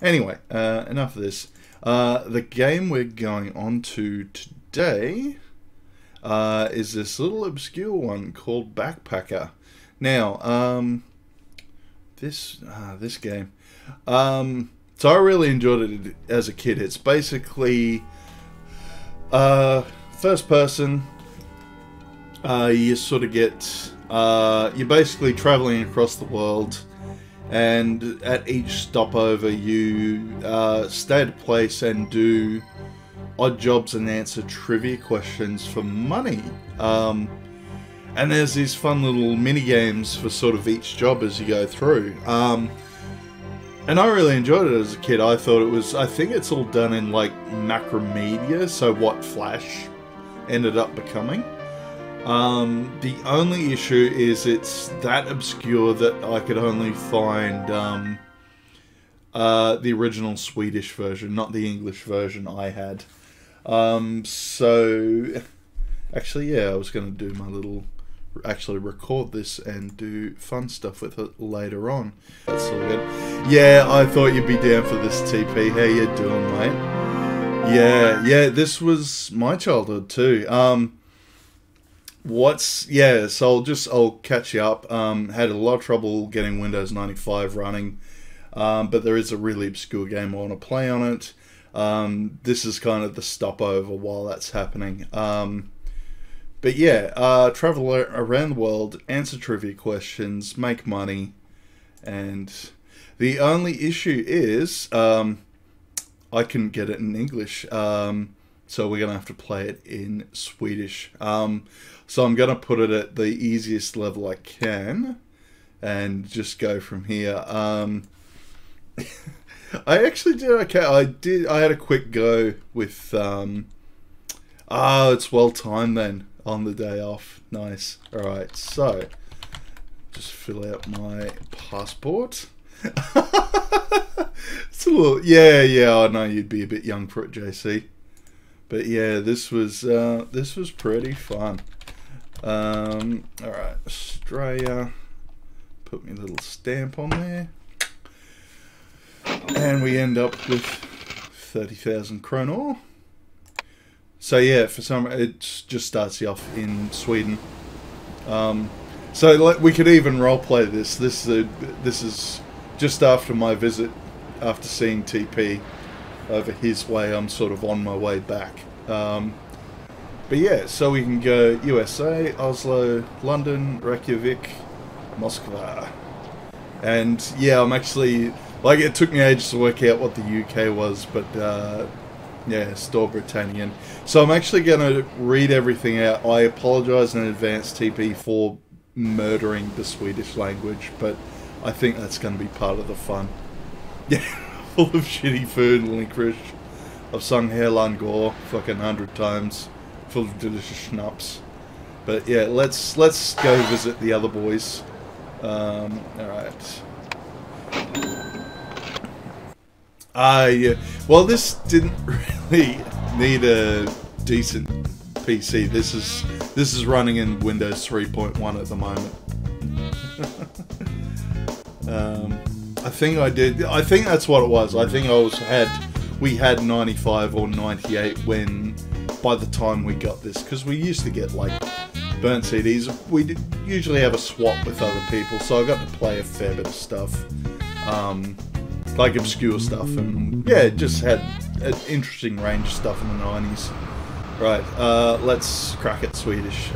Anyway, enough of this. The game we're going on to today is this little obscure one called Backpacker. Now, this game, so I really enjoyed it as a kid. It's basically first person. You sort of get you're basically traveling across the world, and at each stopover you stay at a place and do odd jobs and answer trivia questions for money. And there's these fun little mini games for sort of each job as you go through. And I really enjoyed it as a kid. I thought it was, I think it's all done in like Macromedia, so what Flash ended up becoming. The only issue is it's that obscure that I could only find the original Swedish version, not the English version I had. So, actually, yeah, I was going to do my little... actually record this and do fun stuff with it later on. That's all good. Yeah, I thought you'd be down for this, TP. How you doing, mate? Yeah, this was my childhood too. So I'll catch you up. Had a lot of trouble getting Windows 95 running, but there is a really obscure game I want to play on it. This is kind of the stopover while that's happening. But yeah, travel around the world, answer trivia questions, make money, and the only issue is I couldn't get it in English, so we're going to have to play it in Swedish. So I'm going to put it at the easiest level I can and just go from here. I actually did okay. I had a quick go with... it's well timed then. On the day off. Nice. Alright, so just fill out my passport. It's a little... yeah, I know you'd be a bit young for it, JC. But yeah, this was pretty fun. Alright, Australia. Put my little stamp on there. And we end up with 30,000 kronor. So yeah, for some, it just starts you off in Sweden. So like, we could even roleplay this. This is just after my visit, after seeing TP over his way. I'm sort of on my way back. But yeah, so we can go USA, Oslo, London, Reykjavik, Moscow, and yeah, I'm actually like, it took me ages to work out what the UK was, but. Yeah, Stor Britannian. So I'm actually going to read everything out. I apologise in advance, TP, for murdering the Swedish language, but I think that's going to be part of the fun. Yeah, full of shitty food and licorice. I've sung Herland Gore fucking 100 times, full of delicious schnapps. But yeah, let's go visit the other boys. Alright. Yeah. Well, this didn't really need a decent PC. This is running in Windows 3.1 at the moment. I think that's what it was. I think we had 95 or 98 when by the time we got this, because we used to get like burnt CDs. We did usually have a swap with other people, so I got to play a fair bit of stuff. Like obscure stuff, and yeah, it just had an interesting range of stuff in the 90s. Right, let's crack at Swedish.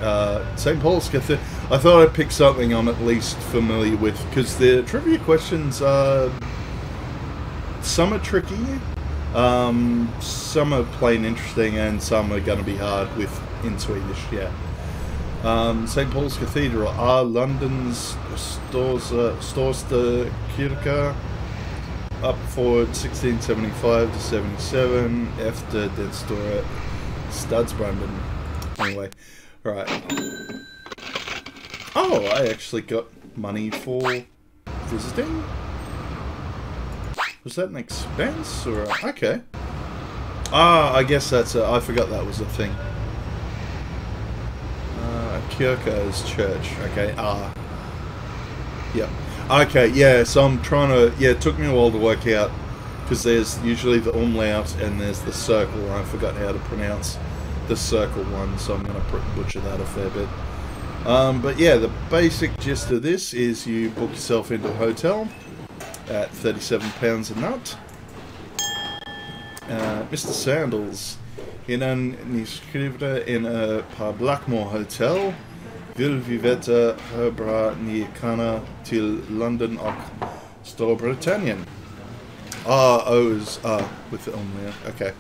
St. Paulska. I thought I'd pick something I'm at least familiar with, because the trivia questions are... some are tricky, some are plain interesting, and some are going to be hard with in Swedish, yeah. St. Paul's Cathedral. London's Storsta Kyrka. Up forward 1675 to 77 after Den Store Stadsbranden. Anyway, right. Oh, I actually got money for visiting. Was that an expense or a, okay? I guess that's a. I forgot that was a thing. Kyrka's church. Okay. Yep. Okay, yeah, so I'm trying to... yeah, it took me a while to work out because there's usually the umlaut and there's the circle, and I forgot how to pronounce the circle one, so I'm going to butcher that a fair bit. But yeah, the basic gist of this is you book yourself into a hotel at £37 a night. Mr. Sandals, in an inscribed in a par Blackmore Hotel, vil viveta hebra niakana till London och Storbritannien. Ah, O is ah with the umlaut. Okay.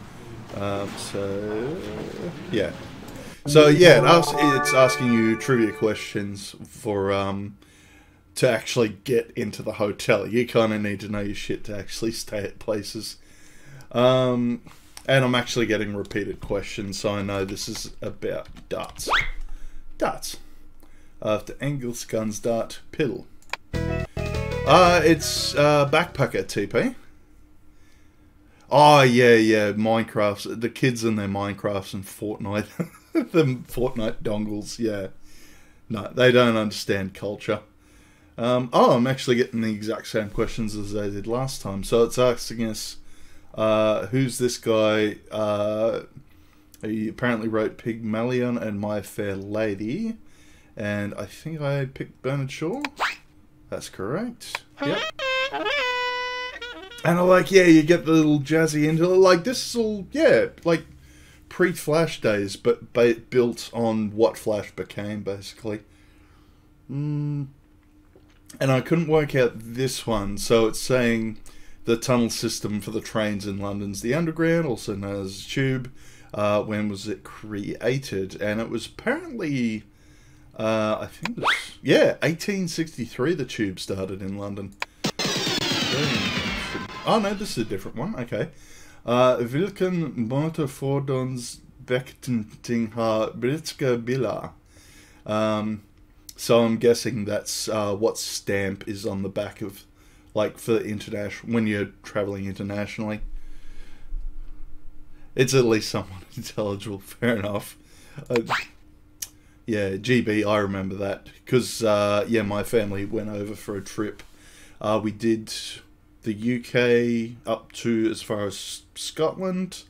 So yeah, it's asking you trivia questions for to actually get into the hotel. You kind of need to know your shit to actually stay at places. And I'm actually getting repeated questions, so I know this is about darts. Darts. After Engelsguns dart piddle. It's backpacker TP. Oh yeah, Minecrafts. The kids and their Minecrafts and Fortnite, the Fortnite dongles. Yeah, no, they don't understand culture. Oh, I'm actually getting the exact same questions as they did last time. So it's asking us, who's this guy? He apparently wrote Pygmalion and My Fair Lady, and I think I picked Bernard Shaw. That's correct. Yep. And I'm like, yeah, you get the little jazzy into it. Like, this is all, yeah, like pre-Flash days, but built on what Flash became, basically. And I couldn't work out this one, so it's saying the tunnel system for the trains in London's the Underground, also known as the Tube. When was it created? And it was apparently, I think it was, yeah, 1863 the Tube started in London. Damn. Oh no, this is a different one, okay. Vilken Monte Fordons Bektentingha Britska Billa. So I'm guessing that's what stamp is on the back of, like, for international, when you're traveling internationally. It's at least somewhat intelligible, fair enough. Yeah, GB, I remember that. Because, yeah, my family went over for a trip. We did the UK up to as far as Scotland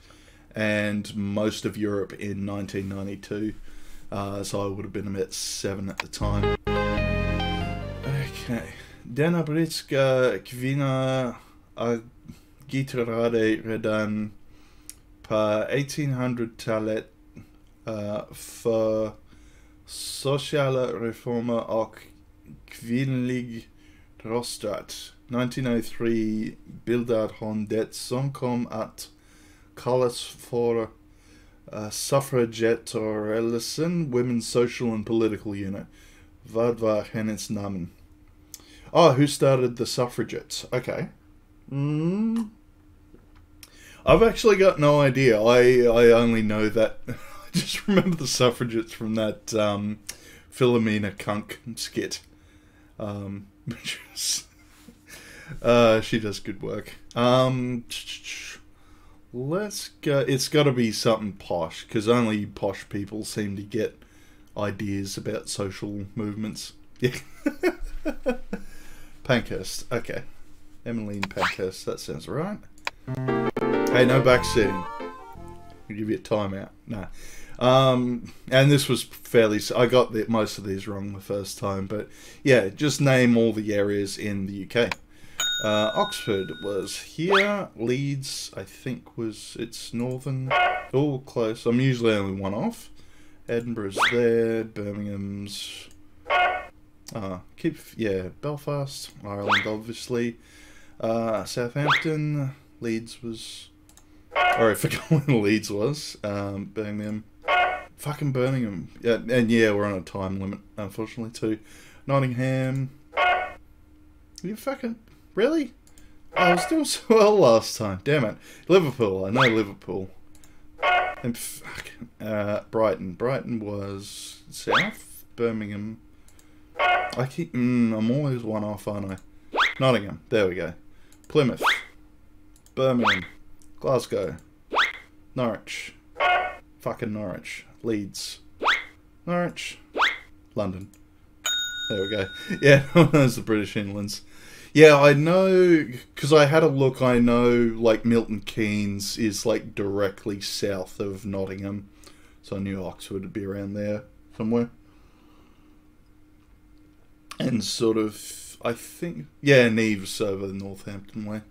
and most of Europe in 1992. So I would have been about 7 at the time. Okay. Dena Britska Kvina Gitarade Redan Pa 1800 talet för sociala reformer och kvinnlig rösträtt. 1903 bildad hon det som kom att kallas för suffragettorelsen, Women's Social and Political Unit. Vad var hennes namn? Oh, who started the suffragettes? Okay. I've actually got no idea. I only know that. I just remember the suffragettes from that Philomena Kunk skit. Which is... she does good work. Let's go. It's got to be something posh, because only posh people seem to get ideas about social movements. Yeah. Pankhurst. Okay. Emmeline Pankhurst. That sounds right. Hey, no back soon. I'll give you a timeout. Nah. And this was fairly... I got most of these wrong the first time, but yeah, just name all the areas in the UK. Oxford was here, Leeds, I think, was its northern, all close, I'm usually only one off, Edinburgh's there, Birmingham's, yeah, Belfast, Ireland obviously, Southampton, Leeds was, or I forgot where Leeds was, Birmingham, fucking Birmingham, yeah, and yeah, we're on a time limit, unfortunately, too, Nottingham, you fucking... Really? I was doing so well last time. Damn it. Liverpool. I know Liverpool. And fuck. Brighton. Brighton was south. Birmingham. I keep... I'm always one off, aren't I? Nottingham. There we go. Plymouth. Birmingham. Glasgow. Norwich. Fucking Norwich. Leeds. Norwich. London. There we go. Yeah, those are the British Inlands. Yeah, I know, because I had a look, I know, like, Milton Keynes is, like, directly south of Nottingham. So I knew Oxford would be around there somewhere. And sort of, I think, yeah, Neve's over the Northampton way.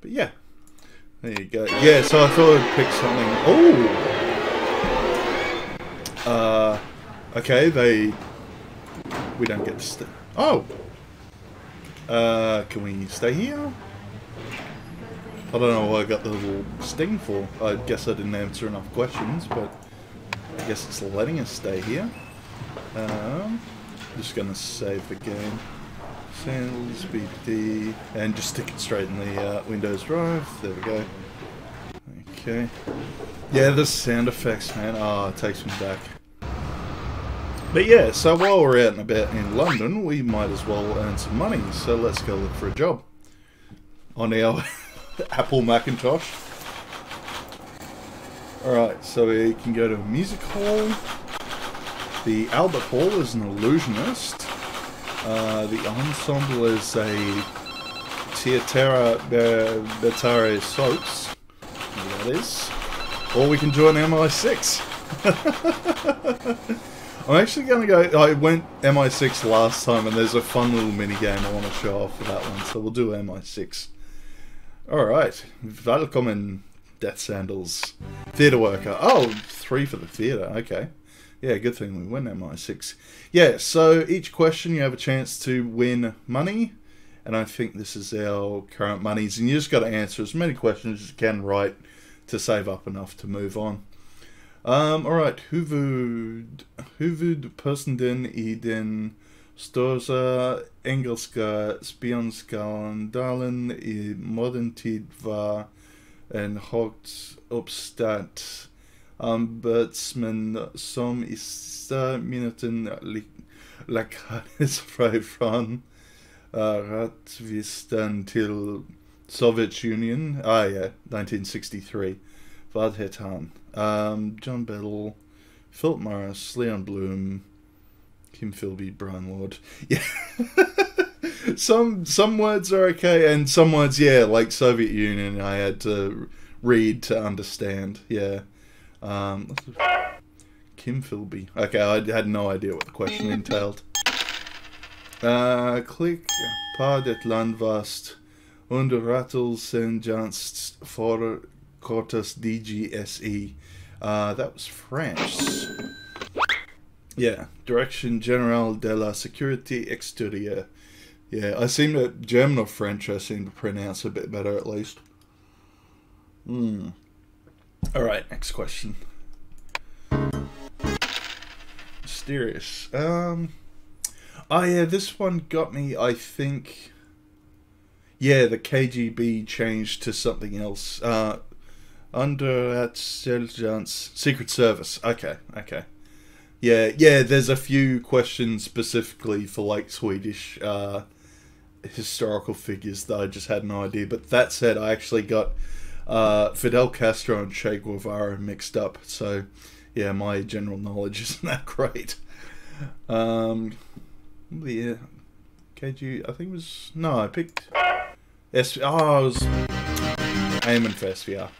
But yeah, there you go. Yeah, so I thought I'd pick something. Oh! Okay, we don't get to stay. Oh! Can we stay here? I don't know why I got the little sting for. I guess I didn't answer enough questions, but I guess it's letting us stay here. Just gonna save the game. Sales, BD, and just stick it straight in the Windows drive. There we go. Okay. Yeah, the sound effects, man. Ah, it takes me back. But yeah, so while we're out and about in London, we might as well earn some money. So let's go look for a job on our Apple Macintosh. Alright, so we can go to a music hall. The Albert Hall is an illusionist. The ensemble is a Teatera Betare Soaps. That is. Or we can join MI6. I'm actually going to go... I went MI6 last time, and there's a fun little minigame I want to show off for that one, so we'll do MI6. Alright. Welcome, Death Sandals. Theatre worker. Oh, 3 for the theatre. Okay. Yeah, good thing we win MI6. Yeah, so each question you have a chance to win money, and I think this is our current monies, and you just got to answer as many questions as you can right to save up enough to move on. Alright, huvud persenden I den största engelska spionskandalen I modern tid var en högt uppsatt ombudsman som I sista minuten lyckades fly från rättvistan till Sovjetunionen. Ah, yeah, 1963. Vad hette han? John Bettle, Philip Morris, Leon Bloom, Kim Philby, Brian Lord. Yeah. some words are okay, and some words, yeah, like Soviet Union, I had to read to understand. Yeah. Kim Philby. Okay, I had no idea what the question entailed. Klick par det land vast underrättelsetjänst för Cortes DGSE. That was France. Yeah, Direction General de la Sécurité Extérieure. Yeah, I seem to, German or French, I seem to pronounce a bit better at least. Alright, next question. Mysterious. Oh yeah, this one got me, I think. Yeah, the KGB changed to something else. Secret Service. Okay, okay. Yeah, yeah, there's a few questions specifically for, like, Swedish historical figures that I just had no idea. But that said, I actually got Fidel Castro and Che Guevara mixed up. So, yeah, my general knowledge isn't that great. Yeah. KG, I think it was... No, I picked... SV, oh, I was aiming for SVR.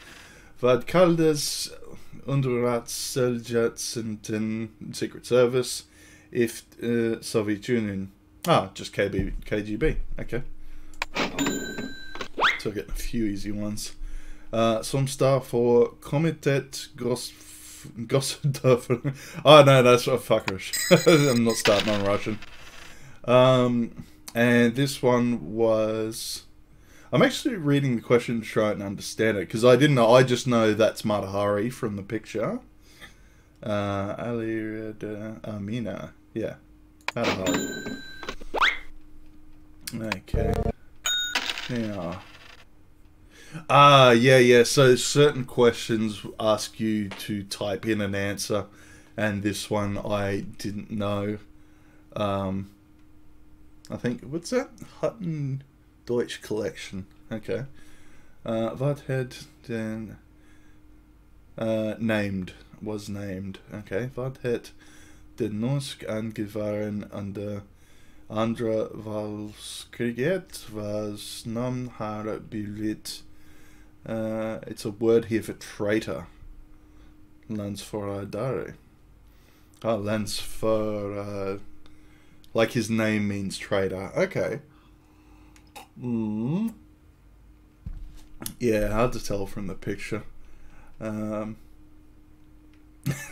Vad kaldas underrättelsetjänsten Secret Service if Soviet Union? Ah, just KGB. Okay. So I get a few easy ones. Some star for Komitet Gosdorfer. Oh no, that's what fuckerish. I'm not starting on Russian. And this one was... I'm actually reading the question to try and understand it, because I didn't know, I just know that's Matahari from the picture. Ali Amina. Yeah. Matahari. Okay. Now. Ah, yeah, yeah. So certain questions ask you to type in an answer, and this one I didn't know. I think, what's that? Hutton... Deutsch collection. Okay. What had then named was named. Okay. What had the Norsk angefahren under andra världskriget vars namn har blivit it's a word here for traitor. Landsförrädare. Ah, Landsförrädare. Like his name means traitor. Okay. Mm. Yeah, hard to tell from the picture.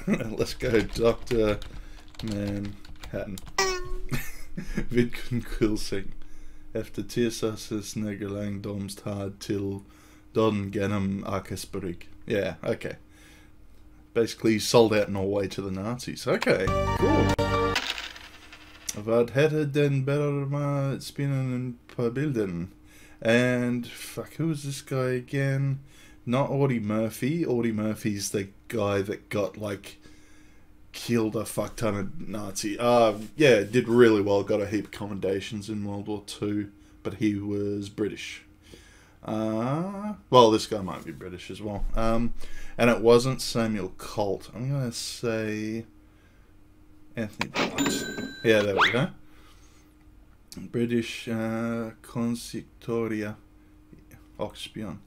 Let's go Dr. Manhattan. Vidkunkulsing. Efter Tiersas's Negelang Domstad till Don Genom Arkesberg. Yeah, okay. Basically sold out Norway to the Nazis. Okay, cool. Vad hette den berömda spinnen på bilden? And fuck, who was this guy again? Not Audie Murphy. Audie Murphy's the guy that got like killed a fuck ton of Nazi. Yeah, did really well. Got a heap of commendations in World War II, but he was British. Well, this guy might be British as well. And it wasn't Samuel Colt. I'm gonna say Anthony Blunt. Yeah, there we go. British Consistorian Oxpion.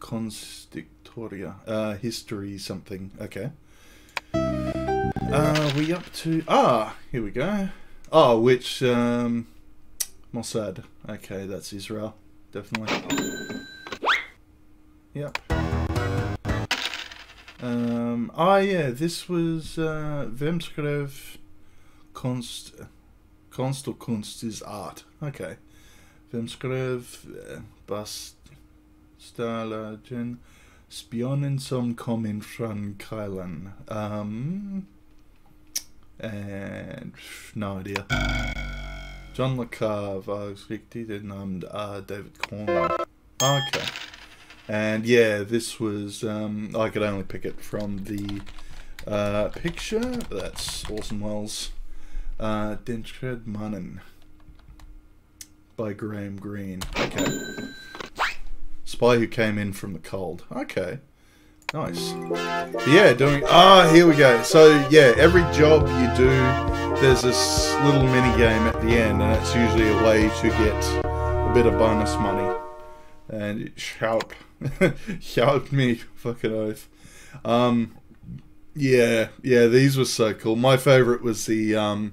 Consistorian. History something. Okay. We up to... Ah! Here we go. Oh, which... Mossad. Okay, that's Israel. Definitely. Yep. Yeah, this was... Vem skrev konst... Konst or kunst is art. Okay. Vem skrev Bastalagen Spionen som kom in från Kailan. And no idea. John le Carre was riktigt namn David Cornwell. Okay. And yeah, this was, I could only pick it from the picture. That's Orson Welles. Den skrev mannen by Graham Greene. Okay. Spy who came in from the cold. Okay. Nice. But yeah, doing... here we go. So, yeah, every job you do, there's this little mini-game at the end, and it's usually a way to get a bit of bonus money. And it shout. Shout me, fucking oath. Yeah, these were so cool. My favourite was the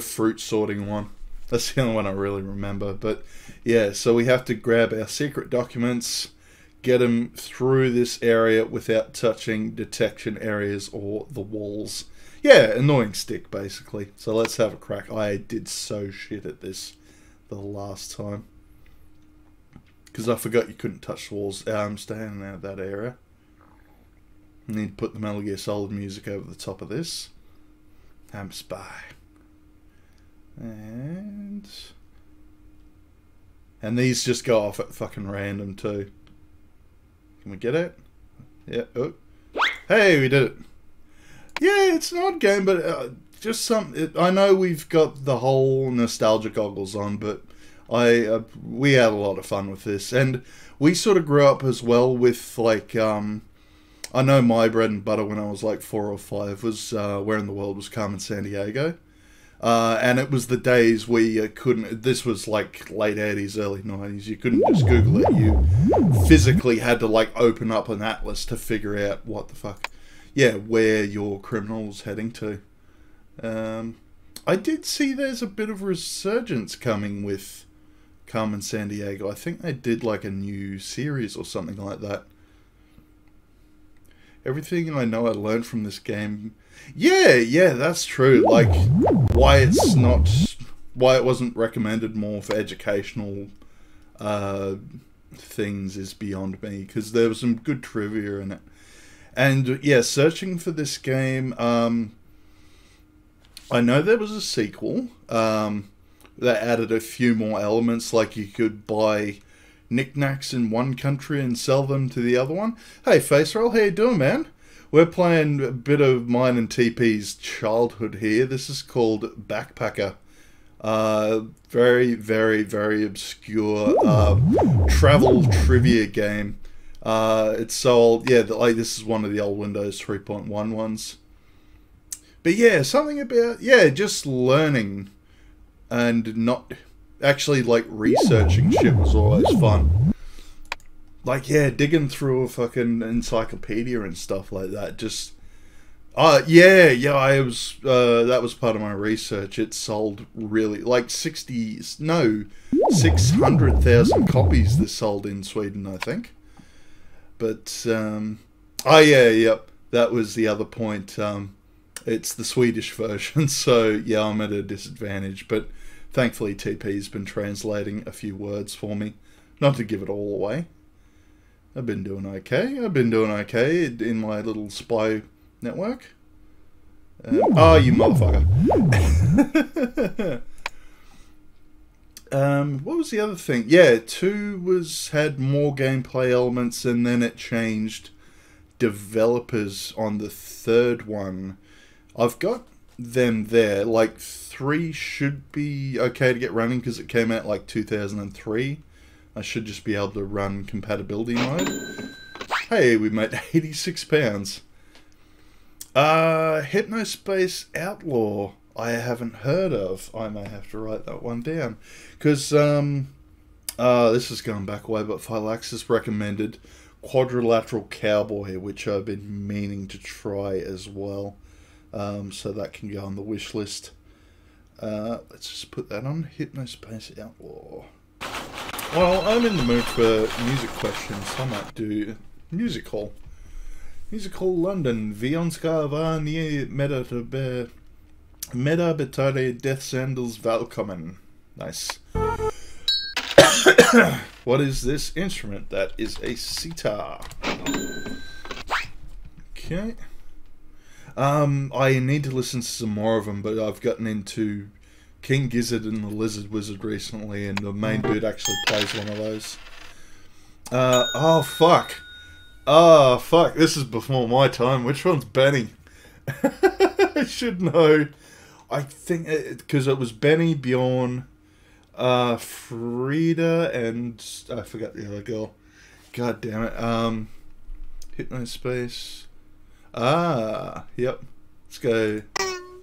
fruit sorting one. That's the only one I really remember. But, yeah, so we have to grab our secret documents... Get them through this area without touching detection areas or the walls. Yeah, annoying stick, basically. So let's have a crack. I did so shit at this the last time. Because I forgot you couldn't touch the walls. I'm staying out of that area. I need to put the Metal Gear Solid music over the top of this. I'm a spy. And these just go off at fucking random, too. Can we get it? Yeah. Oh. Hey, we did it. Yeah, it's an odd game, but just some... I know we've got the whole nostalgia goggles on, but we had a lot of fun with this. And we sort of grew up as well with, like... I know my bread and butter when I was like 4 or 5 was Where in the World Was Carmen Sandiego. And it was the days where you couldn't, this was like late 80s, early 90s, you couldn't just Google it, you physically had to like open up an atlas to figure out what the fuck, yeah, where your criminal's heading to. I did see there's a bit of resurgence coming with Carmen Sandiego. I think they did like a new series or something like that. Everything I know I learned from this game. Yeah, that's true. Like, why it wasn't recommended more for educational things is beyond me, because there was some good trivia in it. And yeah, searching for this game, I know there was a sequel that added a few more elements, like you could buy knickknacks in one country and sell them to the other one. Hey, Faceroll, how you doing, man? We're playing a bit of mine and TP's childhood here. This is called Backpacker. Very, very, very obscure travel trivia game. It's so old. Yeah, like this is one of the old Windows 3.1 ones. But yeah, something about... Yeah, just learning... and not actually like researching shit was always fun. Like, yeah, digging through a fucking encyclopedia and stuff like that. Just, I was, that was part of my research. It sold really, like 600,000 copies this sold in Sweden, I think. But, that was the other point. It's the Swedish version, so yeah, I'm at a disadvantage. But thankfully, TP's been translating a few words for me. Not to give it all away. I've been doing okay. I've been doing okay in my little spy network. Oh, you motherfucker. What was the other thing? Yeah, 2 had more gameplay elements, and then it changed developers on the 3rd one. I've got them there. Like, 3 should be okay to get running because it came out like 2003. I should just be able to run compatibility mode. Hey, we made £86. Hypnospace Outlaw, I haven't heard of. I may have to write that one down. Because, this is going back away, but Phylaxis recommended Quadrilateral Cowboy, which I've been meaning to try as well. So that can go on the wish list. Let's just put that on. Hypnospace Outlaw. Well, I'm in the mood for music questions, so I might do Music Hall. Music Hall London. Vionska varnie medarbeitare death sandals välkommen. Nice. What is this instrument? That is a sitar. Okay. I need to listen to some more of them, but I've gotten into King Gizzard and the Lizard Wizard recently, and the main dude actually plays one of those. Oh fuck. Oh fuck, this is before my time. Which one's Benny? I should know. I think, because it was Benny, Bjorn, Frida, and I forgot the other girl. God damn it. Hypnospace. Ah, yep. Let's go.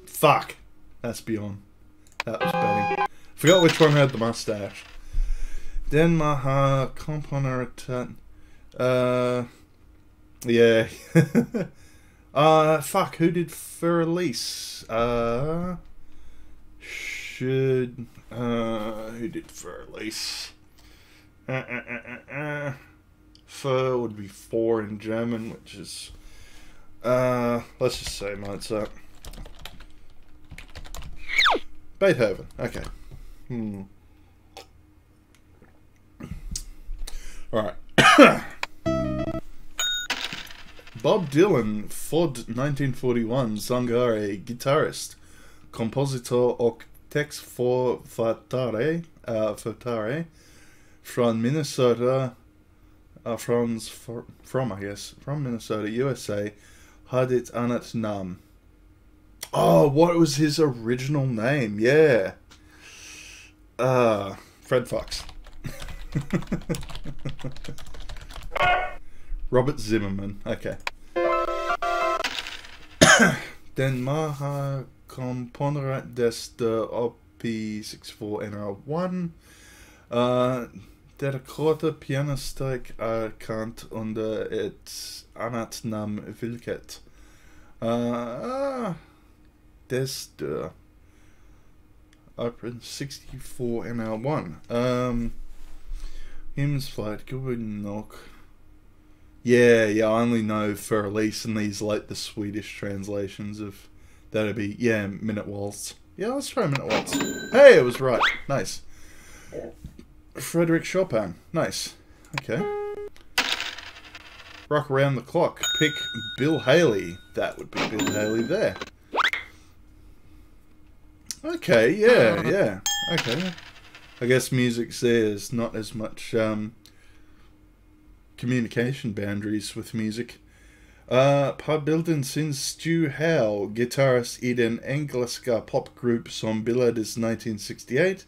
Fuck. That's Bjorn. That was Benny. Forgot which one had the mustache. Den Maha Komponeritat. Yeah. Fuck, who did Feralise? Who did Feralise? Fer would be 4 in German, which is, let's just say Mozart. Beethoven, okay. Alright. Bob Dylan, Ford 1941, Sangare, guitarist, compositor och textförfattare, from Minnesota, from Minnesota, USA, had it annat namn. Oh, what was his original name? Yeah. Fred Fox. Robert Zimmerman. Okay. Den Maha Komponerat des der OP64NR1. Der Korte Pianistik erkannt under et annat namn vilket. Des der OP64NR1. Him's flight good knock. Yeah, I only know Feralise and these, like, the Swedish translations of... That'd be, yeah, Minute Waltz. Yeah, let's try Minute Waltz. Hey, it was right. Nice. Frédéric Chopin. Nice. Okay. Rock Around the Clock. Pick Bill Haley. That would be Bill Haley there. Okay, yeah. Okay. I guess music's there is not as much, communication boundaries with music. Par bilden since Stu Howe, guitarist i den engelska popgroup som bildades 1968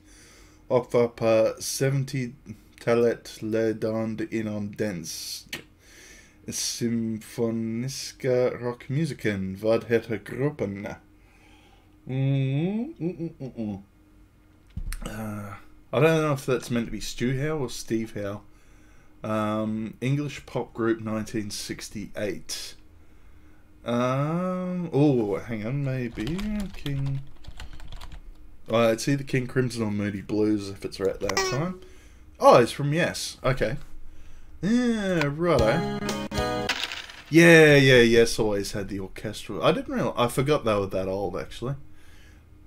och var på 70-talet ledande inom dansk symfoniska rockmusiken. Vad heter gruppen? I don't know if that's meant to be Stu Howe or Steve Howe. English pop group 1968. Oh, hang on, maybe King. Oh, it's either King Crimson or Moody Blues if it's right that time. Oh, it's from Yes. Okay. Yeah, righto. Yeah, Yes always had the orchestral. I didn't realize, I forgot they were that old actually.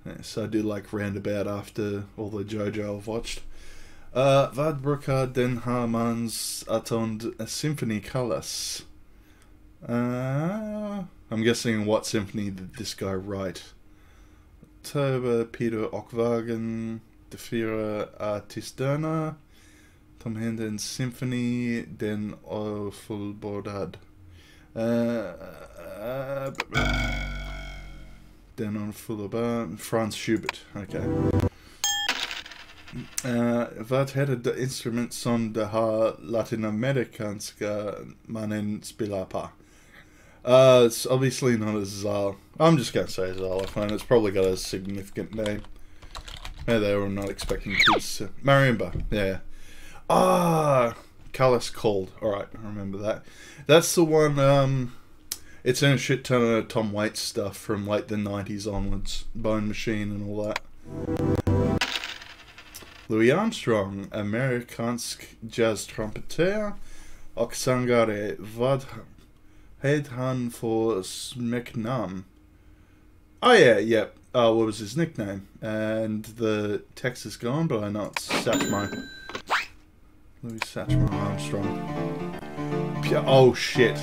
Yeah, so I do like Roundabout after all the JoJo I've watched. Vadbrukar den Harmans attend Symphony Colors. I'm guessing what symphony did this guy write? Tober Peter Ockwagen, De Vierer Artisterna, Tom Händen Symphony den Ofullbordad. Den Ofullbordad, Franz Schubert, okay. Wat het de instrument som de ha Latinamerikansca mannen spilapa? It's obviously not a Zal. I'm just going to say xylophone. It's probably got a significant name. Maybe they were not expecting kids. Marimba, yeah. Ah, Callas Called. Alright, I remember that. That's the one, it's in a shit ton of Tom Waits stuff from late the 90s onwards. Bone Machine and all that. Louis Armstrong, Amerikansk jazz trumpeter, Oksangare Vadham. Head Han for Smeknam. Oh yeah, yep. Yeah. What was his nickname? And the text is gone, but I know it's Satchmo. Louis Satchmo Armstrong. Oh shit.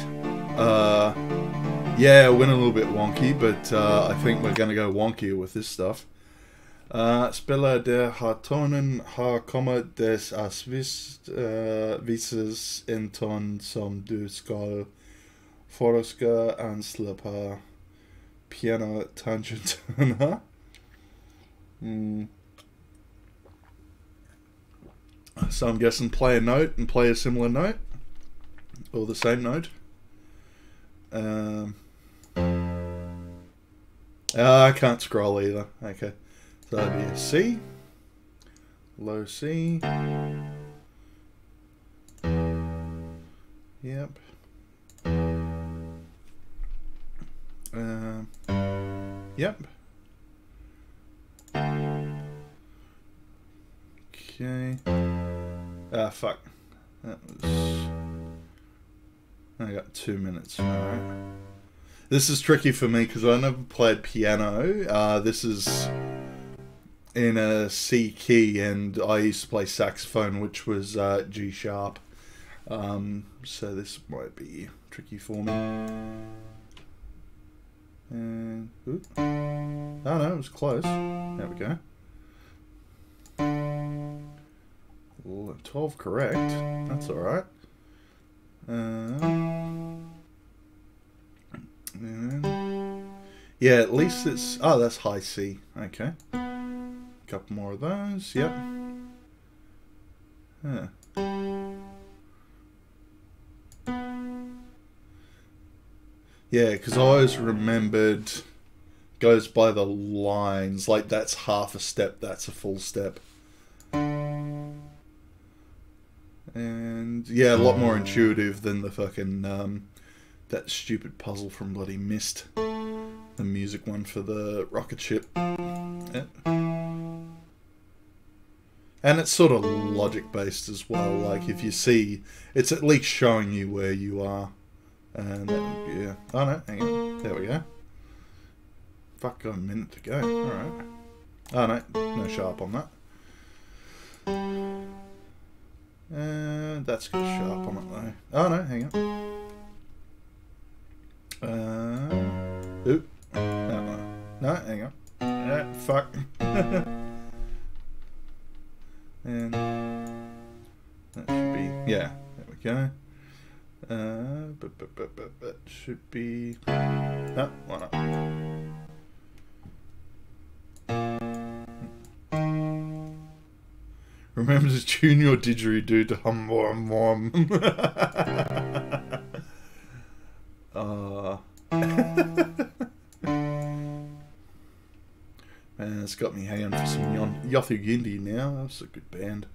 Yeah, it went a little bit wonky, but I think we're gonna go wonkier with this stuff. Spelar der Hartonen har kommet des Asvist vises enton som du skal Foroska and Slipper Piano Tangent. So I'm guessing play a note and play a similar note or the same note. I can't scroll either. Okay, so that'd be a C, low C. Yep. Yep. Okay. Ah, fuck. That was... I got 2 minutes. Alright. This is tricky for me because I never played piano. This is in a C key and I used to play saxophone, which was G sharp. So this might be tricky for me. And oop. Oh no, it was close. There we go. 12 correct. That's alright. Yeah, at least it's... Oh, that's high C. Okay. A couple more of those. Yep. Huh. Yeah, because I always remembered goes by the lines, like that's half a step, that's a full step. And yeah, a lot more intuitive than the fucking, that stupid puzzle from bloody Myst. The music one for the rocket ship. Yeah. And it's sort of logic based as well, like if you see, it's at least showing you where you are. And that would be, yeah. Oh no, hang on. There we go. Fuck, got a minute to go. Alright. Oh no, no sharp on that. And that's got sharp on it though. Oh no, hang on. Oop. No, no. No, hang on. Ah, fuck. And that should be, yeah, there we go. But that should be that one up. Remember to tune your didgeridoo to hum wom wom. Man, it's got me hanging for some Yothu Yindi now. That's a good band.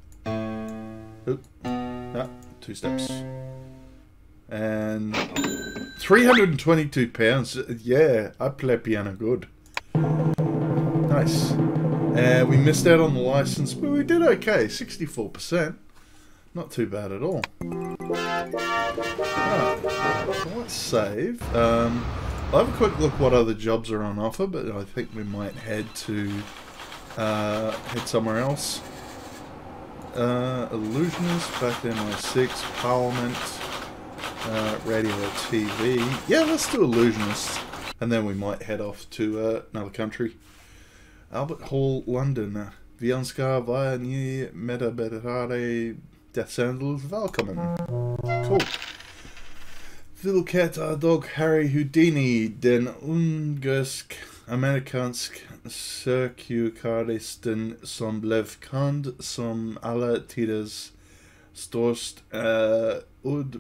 Oop. Ah, two steps. And 322 pounds. Yeah, I play piano good. Nice. We missed out on the license, but we did okay. 64%. Not too bad at all. Right. So let's save. I'll have a quick look what other jobs are on offer, but I think we might head to head somewhere else. Illusionist, back to MI6, Parliament, radio or TV. Yeah, let's do Illusionist, and then we might head off to another country. Albert Hall, London. Vianskar, Viani, Meta Beterare, Death Sandals, Valcomen. Cool. Vilket Dog Harry Houdini, Den Ungersk, Amerikansk, Circukaristen, som blev kand som alla tiders storst ud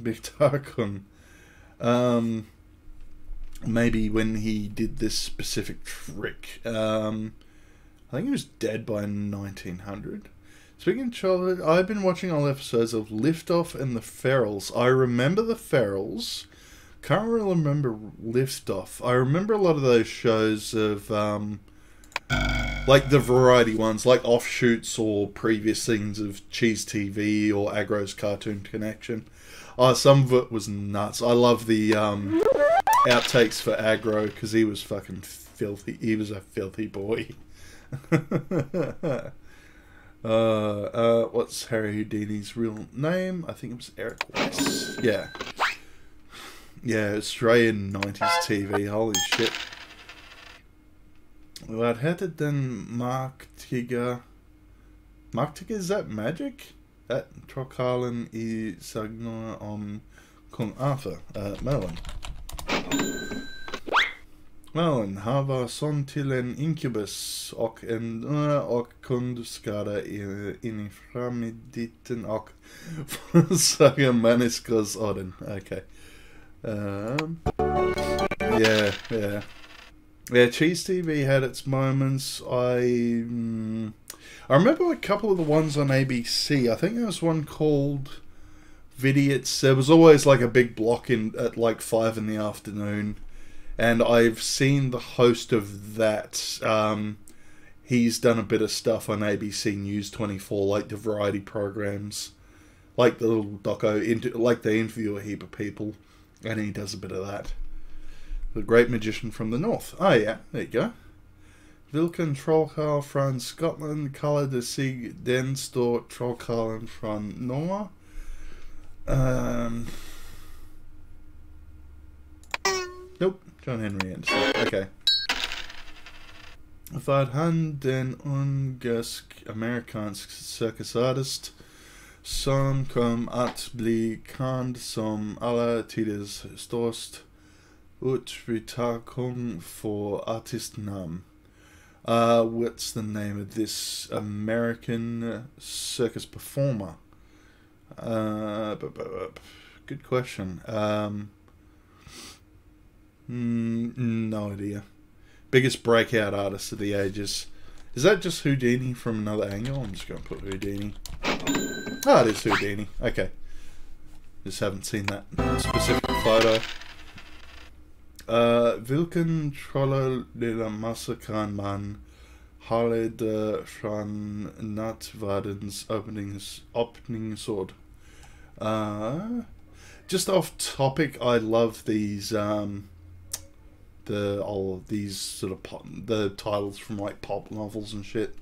Biktarkon. Maybe when he did this specific trick. I think he was dead by 1900. Speaking of childhood, I've been watching all episodes of Liftoff and the Ferals. I remember the Ferals. Can't really remember Liftoff. I remember a lot of those shows of, like the variety ones, like offshoots or previous things of Cheese TV or Agro's Cartoon Connection. Oh, some of it was nuts. I love the outtakes for Agro because he was fucking filthy. He was a filthy boy. What's Harry Houdini's real name? I think it was Eric Weiss. Yeah. Yeah, Australian 90s TV. Holy shit. What happened then? Mark Tigger. Mark Tigger, is that magic? That Trocharlan I Sagna on Kung Arthur. Merlin. Merlin, hava son till en incubus och en och kundskada in framiditen och saga människas Odin. Okay. Yeah, Cheese TV had its moments. I remember a couple of the ones on ABC. I think there was one called Vidiots. There was always like a big block in at like 5 in the afternoon. And I've seen the host of that. He's done a bit of stuff on ABC News 24, like the variety programs, like the little doco, like they interview a heap of people, and he does a bit of that. The Great Magician from the North. Oh yeah, there you go. Vilken Trollkarl från Scotland, Kalle de Sig den står Trollkarlen från Norge. Nope, John Henry Anderson. Okay. Vardhan den ungersk amerikansk circus artist som kom att bli kand som alla tiders storst utbytarkung for artistnam. What's the name of this American circus performer? Good question. No idea. Biggest breakout artist of the ages. Is that just Houdini from another angle? I'm just going to put Houdini. Ah, it is Houdini. Okay. Just haven't seen that specific photo. Vilken Trolle de la Massacran man Halle de Fran Natvardens opening sword. Just off topic, I love these the titles from like pop novels and shit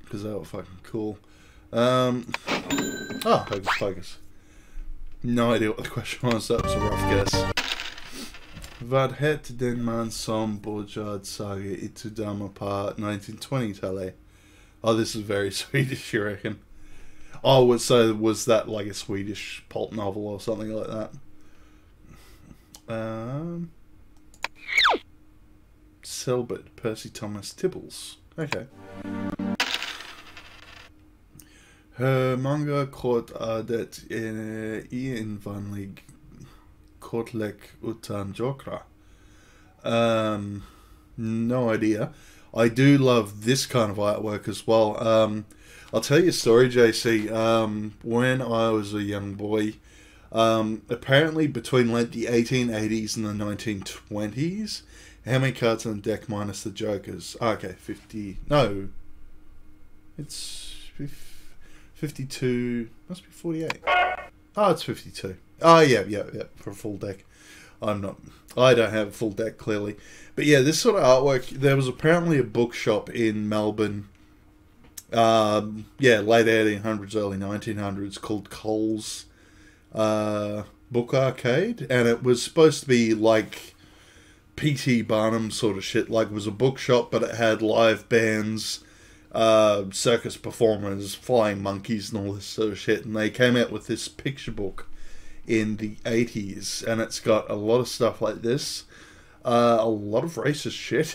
because they were fucking cool. Focus. No idea what the question was. That was a rough guess. Vad hette den man som Borjard saga Itudama part 1920 tale? Oh, this is very Swedish, you reckon? Oh, so was that like a Swedish pulp novel or something like that? Selbert, Percy Thomas Tibbles. Okay. Her manga kort adet I invanlig kortlek utan jokra. No idea. I do love this kind of artwork as well. I'll tell you a story, JC. When I was a young boy, apparently between like the 1880s and the 1920s, how many cards on deck minus the Jokers? Oh, okay, 50. No, it's 52. Must be 48. Oh, it's 52. Oh, yeah, for a full deck. I don't have a full deck, clearly. But yeah, this sort of artwork, there was apparently a bookshop in Melbourne, yeah, late 1800s, early 1900s, called Cole's Book Arcade, and it was supposed to be like P.T. Barnum sort of shit. Like, it was a bookshop, but it had live bands, circus performers, flying monkeys, and all this sort of shit, and they came out with this picture book in the 80s, and it's got a lot of stuff like this, a lot of racist shit,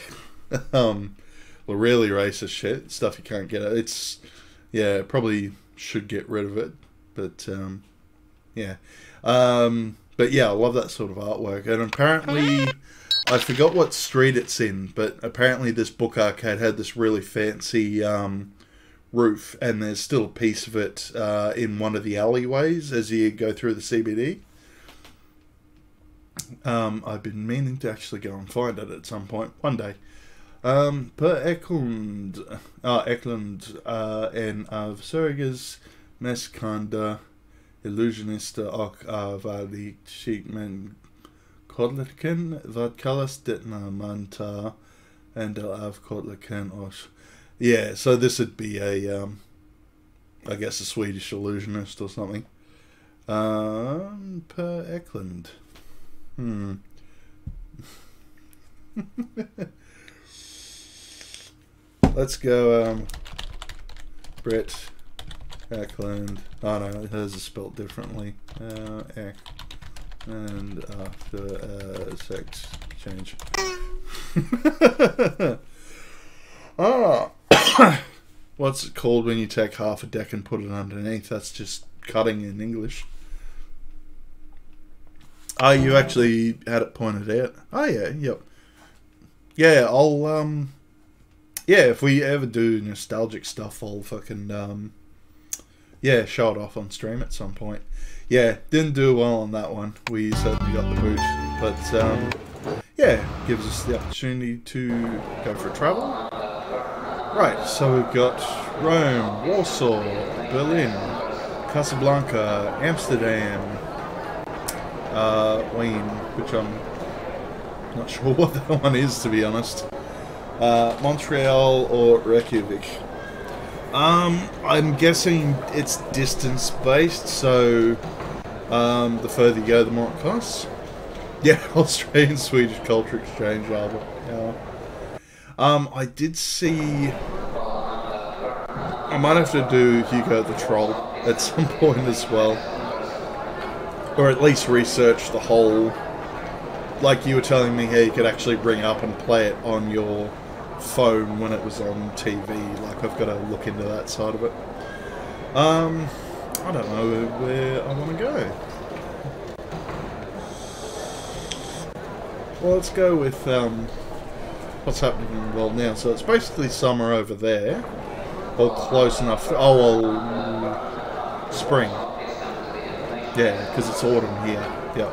really racist shit, stuff you can't get. It's, yeah, probably should get rid of it, but yeah, but yeah, I love that sort of artwork. And apparently, I forgot what street it's in, but apparently this book arcade had this really fancy roof, and there's still a piece of it in one of the alleyways as you go through the CBD. I've been meaning to actually go and find it at some point, one day. Per Eklund en Avsörgers Meskanda Illusionista och Avalichikmen Kodliken vad kallas detna manta and av Kodliken osh. Yeah, so this would be a, I guess, a Swedish illusionist or something. Per Eklund. Let's go, Brett Eklund. Oh no, hers is spelt differently. Ek, and after sex change. Oh. What's it called when you take half a deck and put it underneath? That's just cutting in English. Oh, you actually had it pointed out. Oh yeah, yep. Yeah, I'll yeah, if we ever do nostalgic stuff, I'll fucking yeah, show it off on stream at some point. Yeah, didn't do well on that one. We certainly got the boot, but yeah, gives us the opportunity to go for a travel. Right, so we've got Rome, Warsaw, Berlin, Casablanca, Amsterdam, Wien, which I'm not sure what that one is, to be honest, Montreal or Reykjavik. I'm guessing it's distance-based, so the further you go, the more it costs. Yeah, Australian-Swedish Culture Exchange, rather. Yeah. I did see, I might have to do Hugo the Troll at some point as well, or at least research the whole, like you were telling me how you could actually bring up and play it on your phone when it was on TV. Like, I've got to look into that side of it. I don't know where I want to go. Well, let's go with, what's happening in the world now? So it's basically summer over there, or close enough. Oh well, spring. Yeah, because it's autumn here. Yep.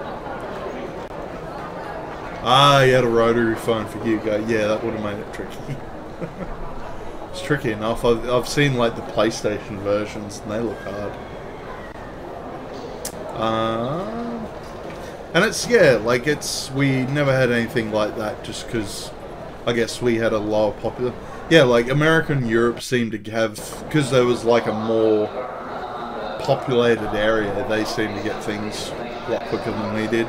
Ah, you had a rotary phone for Hugo. Yeah, that would have made it tricky. It's tricky enough. I've seen like the PlayStation versions, and they look hard. And it's, yeah, like it's, we never had anything like that, just because. I guess we had a lower popular... Yeah, like, America and Europe seemed to have... Because there was, like, a more populated area, they seemed to get things a lot quicker than we did.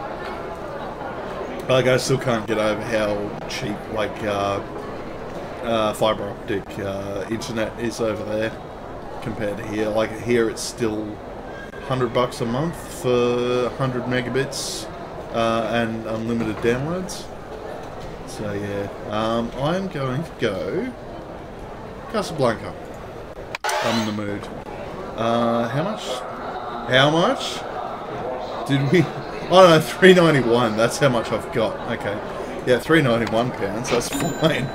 Like, I still can't get over how cheap, like, fibre optic internet is over there compared to here. Like, here it's still $100 a month for 100 megabits and unlimited downloads. So yeah, I'm going to go Casablanca. I'm in the mood. How much? How much? Did we? Oh no, $3.91. That's how much I've got. Okay, yeah, £3.91. That's fine.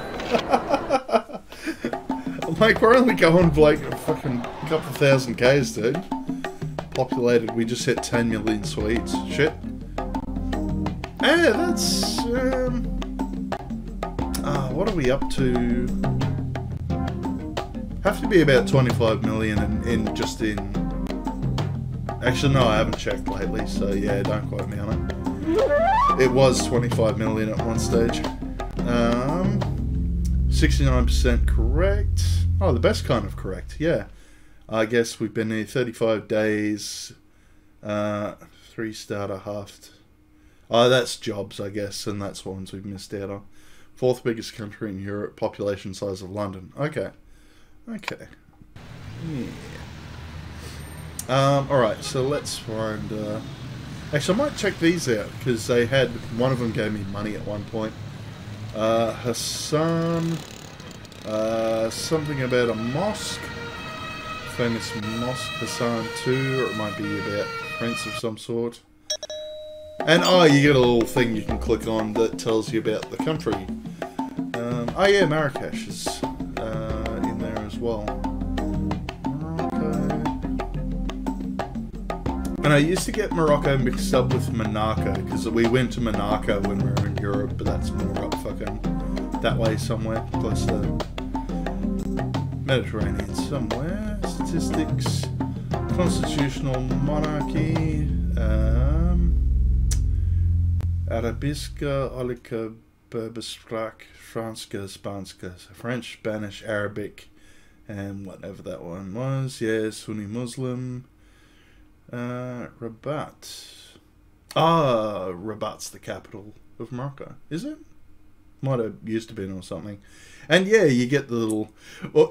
Like, we're only going like a fucking couple thousand Ks, dude. Populated, we just hit 10 million Swedes. Shit. Hey, that's... what are we up to? Have to be about 25 million in just in... Actually, no, I haven't checked lately, so yeah, don't quote me on it. It was 25 million at one stage. 69% correct. Oh, the best kind of correct, yeah. I guess we've been here 35 days, 3 starter Haft. Oh, that's jobs, I guess, and that's ones we've missed out on. 4th biggest country in Europe, population size of London. Okay. Okay. Yeah. Alright, so let's find... actually, I might check these out, because they had... One of them gave me money at one point. Hassan... something about a mosque. Famous mosque, Hassan II, or it might be about prince of some sort. And, oh, you get a little thing you can click on that tells you about the country. Oh, yeah, Marrakesh is in there as well. Morocco. And I used to get Morocco mixed up with Monaco, because we went to Monaco when we were in Europe, but that's more up fucking that way somewhere, plus the Mediterranean somewhere. Statistics, constitutional monarchy, Arabiska, Olika, Berberstrak, Franska, Spanska, so French, Spanish, Arabic, and whatever that one was. Yeah, Sunni Muslim. Rabat. Ah, Rabat's the capital of Morocco, is it? Might have used to been or something. And yeah, you get the little... Well,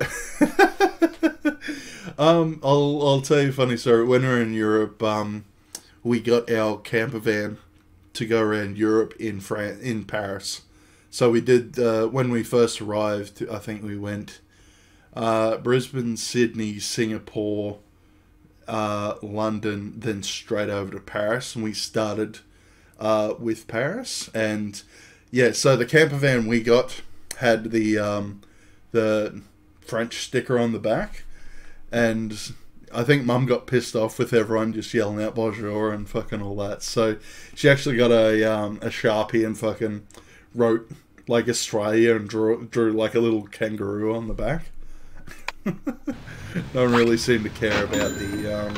I'll tell you a funny story. When we were in Europe, we got our camper van to go around Europe in France, in Paris. So we did, when we first arrived, I think we went Brisbane, Sydney, Singapore, London, then straight over to Paris. And we started with Paris. And yeah, so the camper van we got had the French sticker on the back. And I think Mum got pissed off with everyone just yelling out bonjour and fucking all that. So she actually got a Sharpie and fucking wrote like Australia and drew like a little kangaroo on the back. No one really seemed to care about the...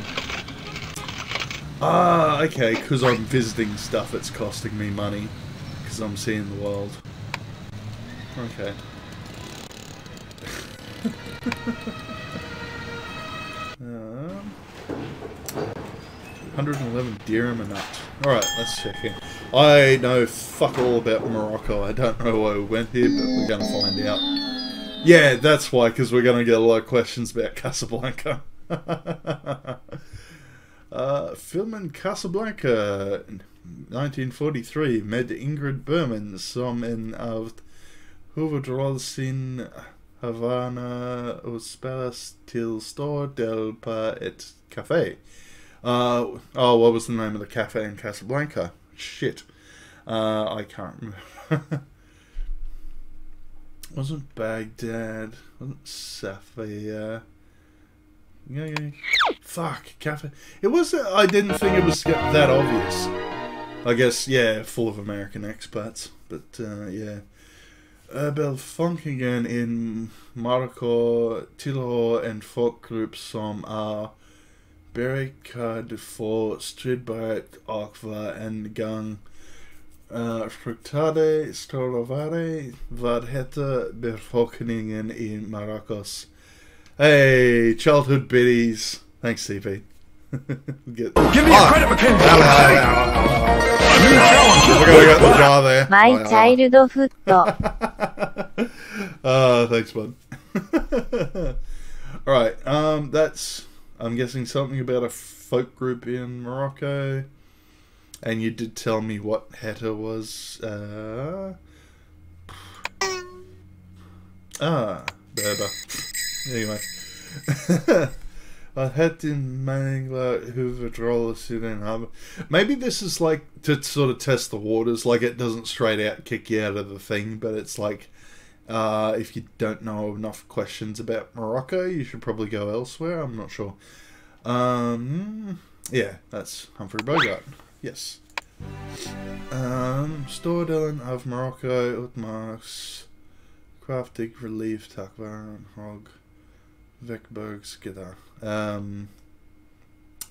Ah, okay, because I'm visiting stuff, it's costing me money. Because I'm seeing the world. Okay. £111 dirham a nut. Alright, let's check in. I know fuck all about Morocco. I don't know why we went here, but we're going to find out. Yeah, that's why, because we're going to get a lot of questions about Casablanca. Film in Casablanca, 1943, med Ingrid Bergman, som en av huvudrollsin Havana utspelas till stor del på ett café. Oh, what was the name of the cafe in Casablanca? Shit. I can't remember. Wasn't Baghdad. Wasn't Safia. Yeah. Fuck, cafe. It was, I didn't think it was that obvious. I guess, yeah, full of American expats. But, yeah. Befolkningen in Morocco tillhör en folkgrupp som är berikad för stridbarhet och var en gång fruktade strålare. Vad heter befolkningen i Maracos? Hey, childhood biddies. Thanks, CP. Give me a credit, McKenzie! We're gonna get the jar there. My child of foot. Thanks, bud. Alright, that's... I'm guessing something about a folk group in Morocco. And you did tell me what Hatta was. Berber. Anyway. I had in Mangla Hoover Droller Sydney Harbour. Maybe this is like to sort of test the waters, like it doesn't straight out kick you out of the thing, but it's like If you don't know enough questions about Morocco, you should probably go elsewhere. I'm not sure. Yeah, that's Humphrey Bogart. Yes. Stored element of Morocco, Utmarks, Craftig, Relief, Takvaran, Hog, Vekbergs, Gither.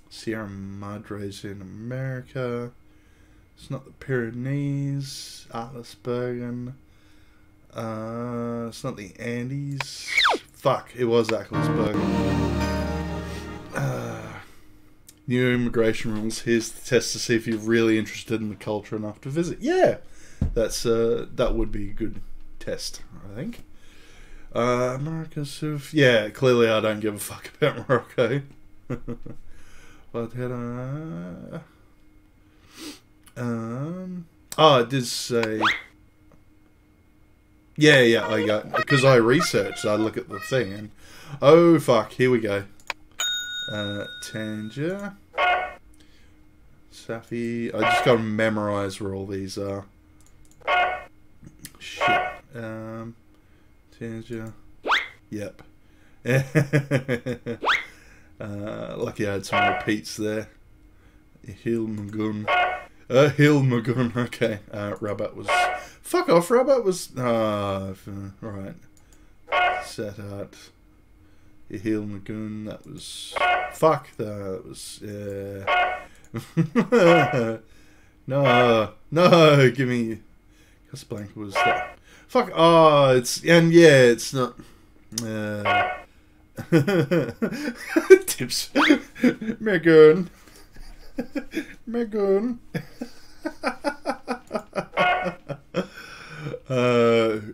Sierra Madre's in America. It's not the Pyrenees, Atlasbergen. It's not the Andes. Fuck, it was Atlasbergen. New immigration rules. Here's the test to see if you're really interested in the culture enough to visit. Yeah, that's that would be a good test, I think. America, yeah, clearly I don't give a fuck about Morocco. But oh, it did say. Yeah, yeah, I got, because I researched. I look at the thing and oh fuck, here we go. Tangier, Safi. I just gotta memorize where all these are. Shit. Tangier. Yep. Lucky I had some repeats there. Hilmagun. Hilmagun. Okay. Rabat was. Fuck off. Rabat was. Ah, right. Satat. Hilmagun. That was. Fuck. That was. No. No. Give me. Casablanca was that. Fuck. Ah. Oh, it's. And yeah. It's not. Tips. Megan. Megan.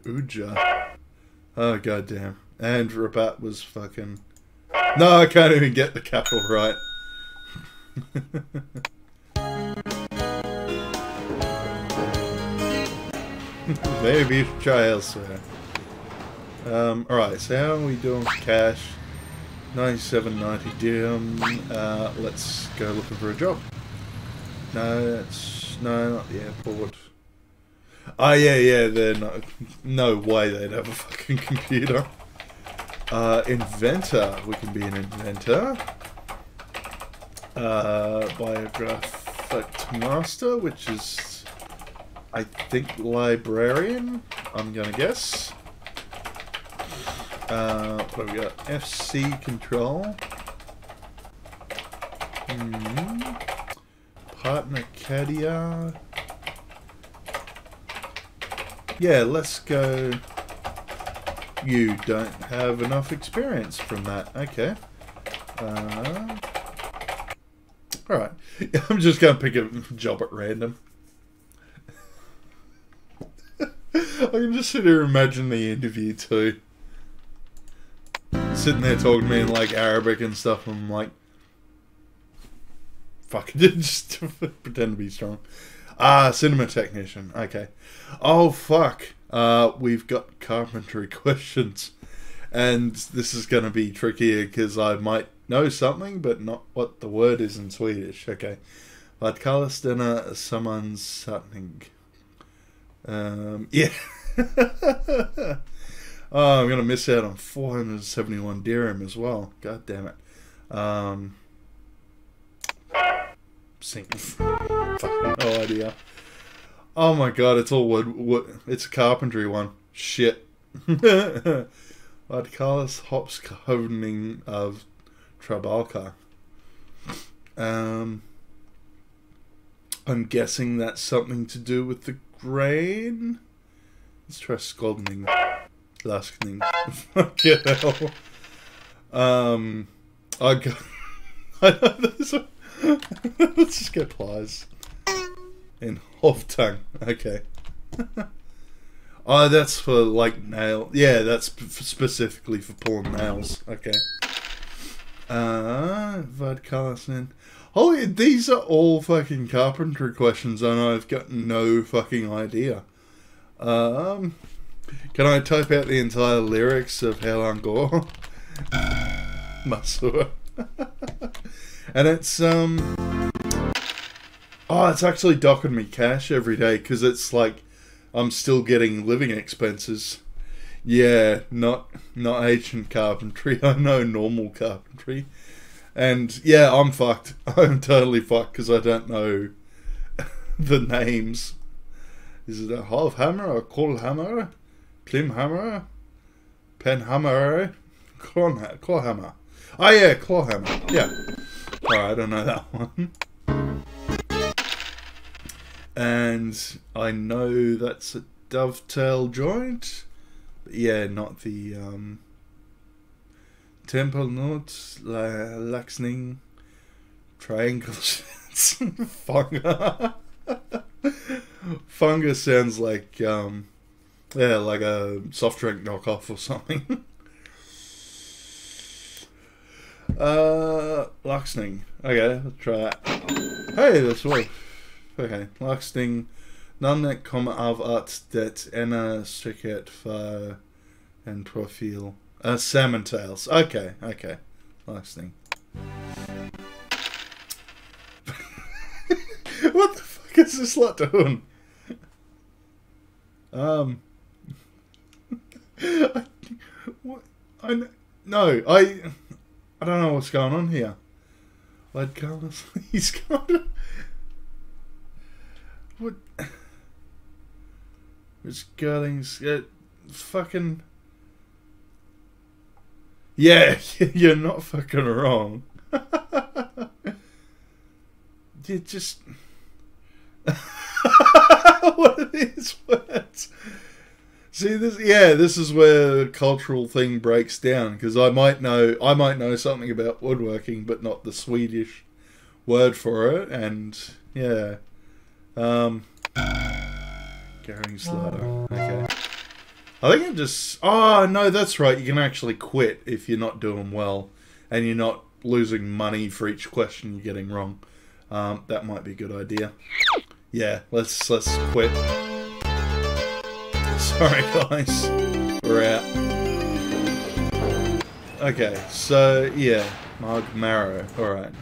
Uja. Oh, goddamn. And Rabat was fucking. No, I can't even get the capital right. Maybe you should try elsewhere. Alright, so how are we doing for cash? 97.90 dirham. Let's go looking for a job. No, that's, no, not the airport. Oh yeah, yeah, they're not, no way they'd have a fucking computer. Inventor, we can be an inventor. Biographic master, which is, I think, librarian, I'm gonna guess. What have we got? FC control. Partner Cadia. Yeah, let's go. You don't have enough experience from that. Okay. Alright. I'm just going to pick a job at random. I can just sit here and imagine the interview too. Sitting there talking to me in like Arabic and stuff, and I'm like, fuck, just pretend to be strong. Ah, cinema technician, okay. Oh fuck, we've got carpentry questions, and this is going to be trickier because I might know something but not what the word is in Swedish. Okay, Vatkalistena summons something. Yeah. Oh, I'm going to miss out on 471 dirham as well. God damn it. Sink. Fucking no idea. Oh my god, it's all wood. It's a carpentry one. Shit. I'd call this Hopskovning of Trabalka. I'm guessing that's something to do with the grain. Let's try Skolning. Last thing. Fuck hell. I got. I know this one. Let's just get plies. In Hovtang. Okay. Oh, that's for like nail. Yeah, that's specifically for pulling nails. Okay. Vadkarsen. Holy, these are all fucking carpentry questions, and I've got no fucking idea. Can I type out the entire lyrics of Helangor? Masur. And it's, oh, it's actually docking me cash every day because it's like I'm still getting living expenses. Yeah, not ancient carpentry. I know normal carpentry. And yeah, I'm fucked. I'm totally fucked because I don't know the names. Is it a half hammer or a call hammer? Plim hammer? Pen hammer? Claw hammer. Oh yeah, claw hammer. Yeah. Alright, I don't know that one. And I know that's a dovetail joint. But yeah, not the temple knot, laxning, triangle shits, funga. Funga sounds like, yeah, like a soft drink knockoff or something. Laxning. Okay, let's try that. Hey, that's right. Okay, laxning. Namnet komma av at det ena stycket för en profil. Salmon tails. Okay, okay. Laxning. What the fuck is this lot doing? I don't know what's going on here. I'd go, he's gone. What? It's Girling's fucking. Yeah, you're not fucking wrong. You just. What are these words? See this? Yeah, this is where the cultural thing breaks down, because I might know something about woodworking, but not the Swedish word for it, and yeah, Göringslöda. Okay, I think it just. Oh no, that's right. You can actually quit if you're not doing well, and you're not losing money for each question you're getting wrong. That might be a good idea. Yeah, let's quit. Sorry guys, we're out. Okay, so yeah, Marg Marrow, alright.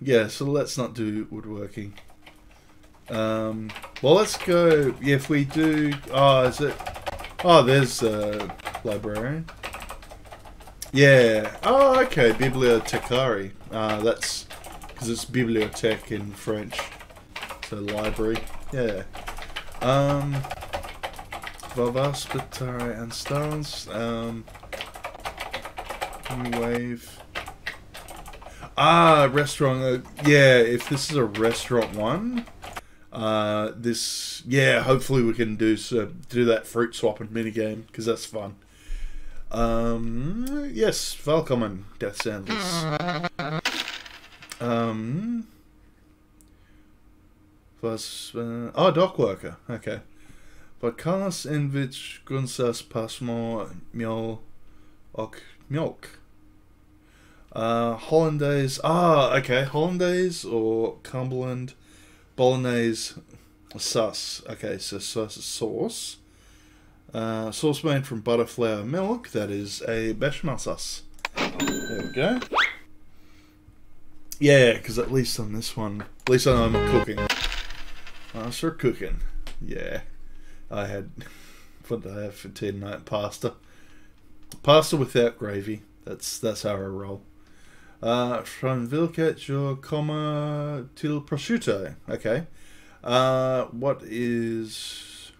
Yeah, so let's not do woodworking. Well, let's go, if we do, there's a librarian. Yeah, oh okay, bibliothecari. That's, because it's bibliothèque in French, so library, yeah. Valvaspatari and Stans, new wave. Ah, restaurant, yeah, if this is a restaurant one, this, yeah, hopefully we can do that fruit swapping minigame, because that's fun. Yes, Valcommon, Death Sandals. Dock worker. Okay. But Carlos Envich Gunsas Pasmo Mjol Ok Mjolk. Hollandaise. Ah, okay. Hollandaise or Cumberland. Bolognese Sus. Okay, so sus is sauce. Sauce made from butter, flour, milk. That is a bechamel sauce. There we go. Yeah, because at least on this one, at least I know I'm cooking. Master cooking. Yeah. I had, what did I have for tea tonight? Pasta. Pasta without gravy. That's how I roll. From Vilcaccio, comma, till prosciutto. Okay. What is,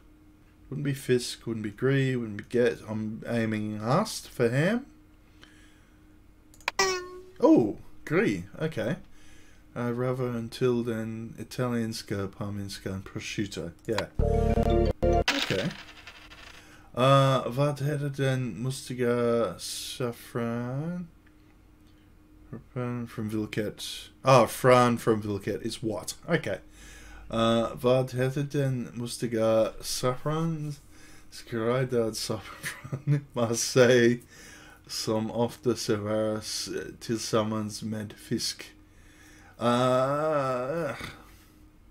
wouldn't be fisk, wouldn't be gris, wouldn't be get. I'm aiming hast for ham. Oh, gris. Okay. Rather until then, Italianska, Parminska, and prosciutto. Yeah. Okay. Wat hätte denn mustiger saffran? From Vilket. Ah, Fran from Vilket is what? Okay. Wat hätte denn mustiger saffran? Skreidad saffran. Marseille. Some of the severas tilsammans med fisk.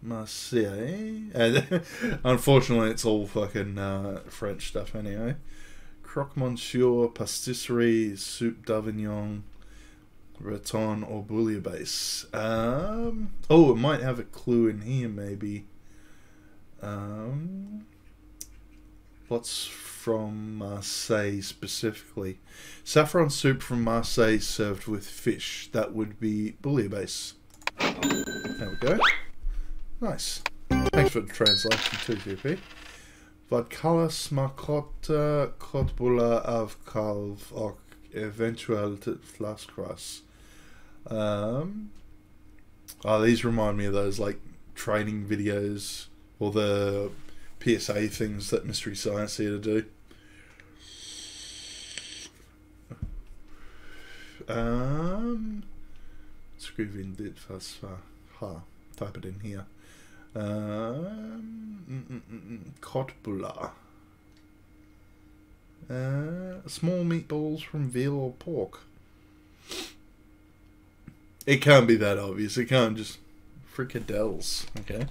Marseille. Unfortunately, it's all fucking French stuff anyway. Croque Monsieur, Pastisserie, Soup d'Avignon, Raton, or Bouillabaisse. Oh, it might have a clue in here, maybe. What's from Marseille specifically? Saffron soup from Marseille served with fish. That would be bouillabaisse. There we go. Nice. Thanks for the translation, 2GP. Vodkala smakota kotbula av kalv och eventuellt flaskras. Oh, these remind me of those like training videos or the PSA things that Mystery Science here to do. Screwing dit fast ha. Type it in here. Kotbula. Small meatballs from veal or pork. It can't be that obvious. It can't just... Fricadelles. Okay.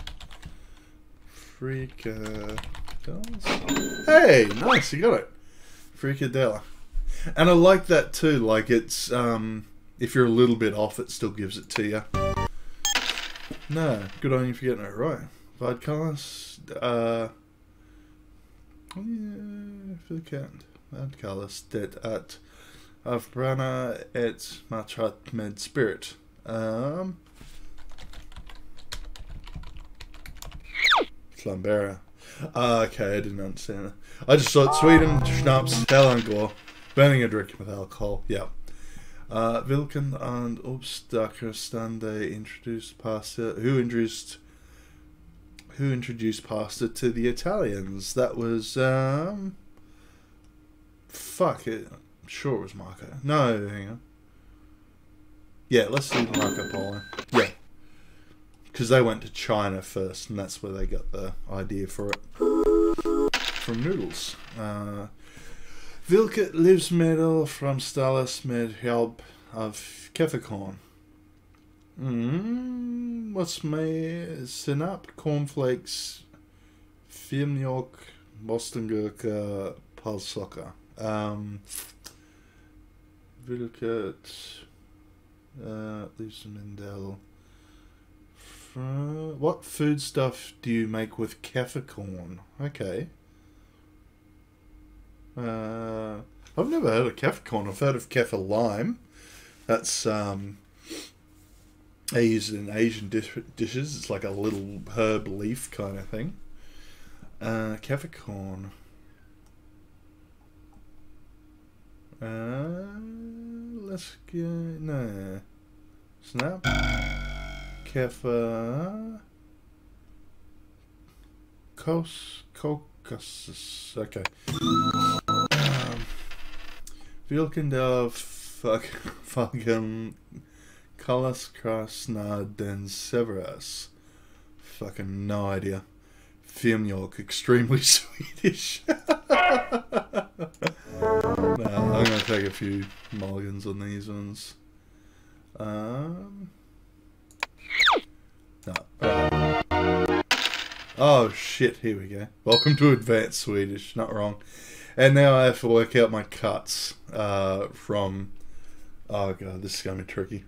Fricadelles. Hey! Nice, you got it. Fricadella. And I like that too. Like it's, if you're a little bit off, it still gives it to you. No, good on you for getting it right. Vodkalas, yeah, for the count. Vodkalas det at Avbrana et matrat med spirit. Flambera. Okay, I didn't understand that. I just thought Sweden, schnapps, hellangor, burning a drink with alcohol. Yeah. Vilken and Obstacker Stande introduced pasta. Who introduced pasta to the Italians? That was fuck it. I'm sure it was Marco. No, hang on. Yeah, let's do Marco Polo. Yeah, because they went to China first, and that's where they got the idea for it from noodles. Vilket livsmedel from Stalus med help of Kefirkorn. What's my synap? Cornflakes, Firmjok, Boston Gurka, Palsoka. Vilket livsmedel from... What foodstuff do you make with Kefirkorn? Okay. I've never heard of Kefirkorn. I've heard of kefir lime. That's they use it in Asian dishes. It's like a little herb leaf kind of thing. Kefirkorn. Let's go. No. Snap. Kefir. Kos. Caucasus. Okay. Vilkendel fucking Kalas Krasna den Severus. Fucking no idea. Firmjok, extremely Swedish. Nah, I'm gonna take a few mulligans on these ones. No. Oh shit, here we go. Welcome to Advanced Swedish, not wrong. And now I have to work out my cuts from... Oh god, this is going to be tricky.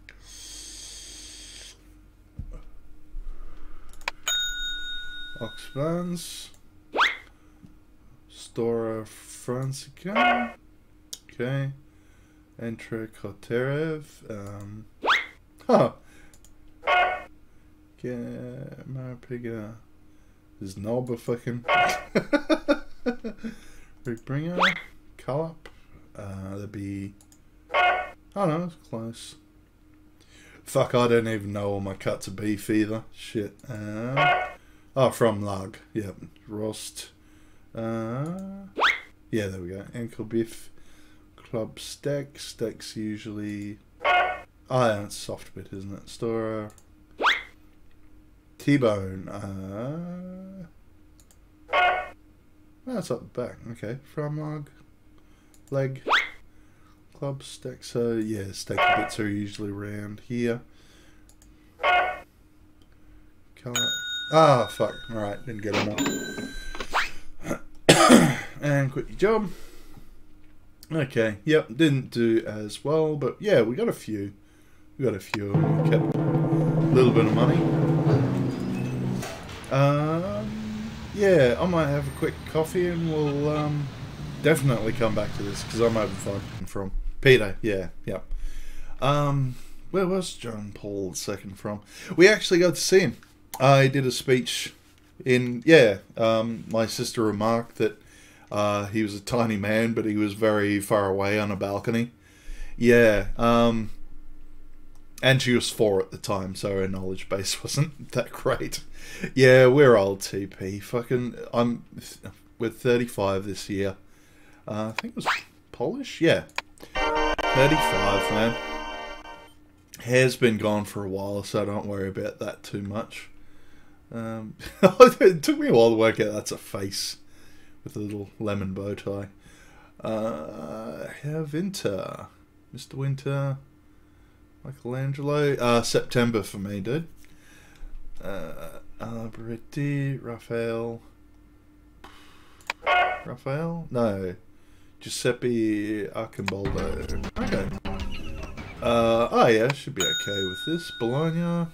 Oxvans. Stora Fransica. Okay. Entrekoterev. Huh. Get my pigger. There's Nolba fucking Bringer, Cullop, that'd be, I don't know, it's close. Fuck, I don't even know all my cuts of beef either. Shit. Oh, from Lug, yeah, Rost. Yeah, there we go. Ankle beef, club steak. Steaks usually. Oh, it's soft bit, isn't it? Stora. T-bone, that's up the back, okay. Framlog, leg, club, steak, so yeah, steak bits are usually round here. Color. Ah, fuck, alright, didn't get them up. And quit your job. Okay, yep, didn't do as well, but yeah, we got a few. We got a few, we kept a little bit of money. Yeah, I might have a quick coffee and we'll definitely come back to this because I'm overflowing from Peter. Yeah, yep. Where was John Paul II from? We actually got to see him. I did a speech in, yeah, my sister remarked that he was a tiny man, but he was very far away on a balcony. Yeah, and she was 4 at the time, so her knowledge base wasn't that great. Yeah, we're old, TP. Fucking, we're 35 this year. I think it was Polish? Yeah. 35, man. Hair's been gone for a while, so don't worry about that too much. It took me a while to work out that's a face with a little lemon bow tie. Herr Winter. Mr. Winter. Michelangelo. September for me, dude. Alberti. Raphael. Raphael? No. Giuseppe Arcimboldo. Okay. Oh yeah, should be okay with this. Bologna.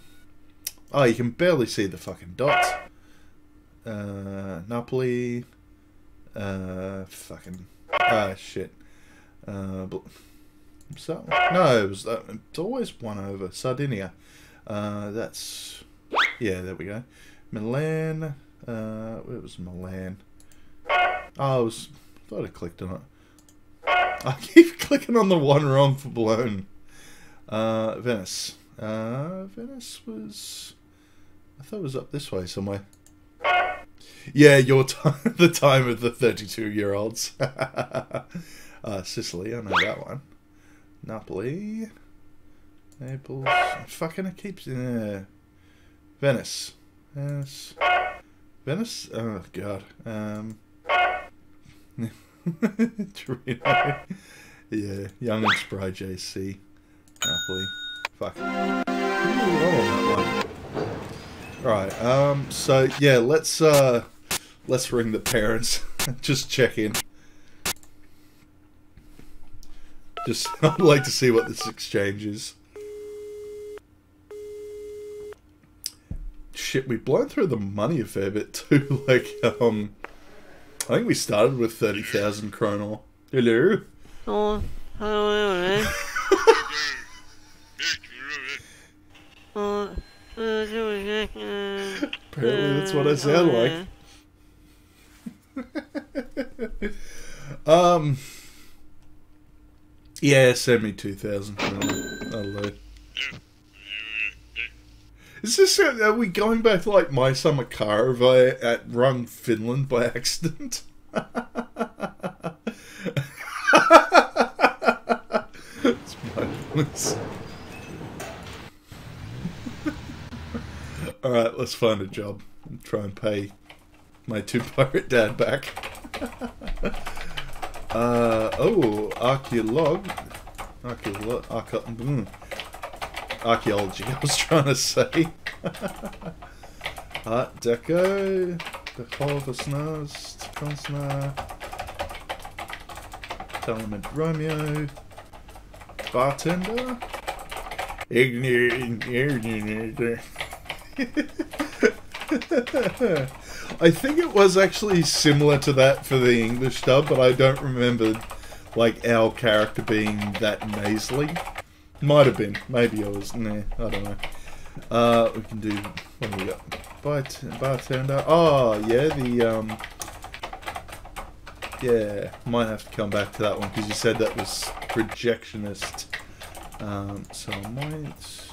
Oh, you can barely see the fucking dots. Napoli. Fucking. Ah, shit. So, no, it was, it's always one over. Sardinia. That's. Yeah, there we go. Milan. Where was Milan? Oh, it was. I thought I clicked on it. I keep clicking on the one wrong for blown. Venice. Venice was... I thought it was up this way somewhere. Yeah, your time, the time of the 32-year-olds. Sicily, I know that one. Napoli. Naples. Fucking it keeps... Yeah. Venice. Venice. Venice? Oh, God. Torino. Yeah, Young and Spry JC. Napoli. Fuck. Ooh, oh, right, so yeah, let's ring the parents. Just check in. Just I'd like to see what this exchange is. Shit, we've blown through the money a fair bit too, like I think we started with 30,000 kronor. Hello? Oh, hello, apparently that's what I sound like. Yeah, send me 2,000 kronor. Hello. Is this, are we going back to like My Summer Car at Rung Finland by accident? It's mindless. Alright, let's find a job and try and pay my 2 pirate dad back. Oh, archaeology, I was trying to say. Art Deco, the Holversnast, Kunstner, Telement Romeo, Bartender, I think it was actually similar to that for the English dub, but I don't remember like our character being that nasally. Might have been. Maybe I was. Nah, I don't know. We can do. What have we got? Bartender. Oh, yeah, the. Yeah, might have to come back to that one because you said that was projectionist. So I might.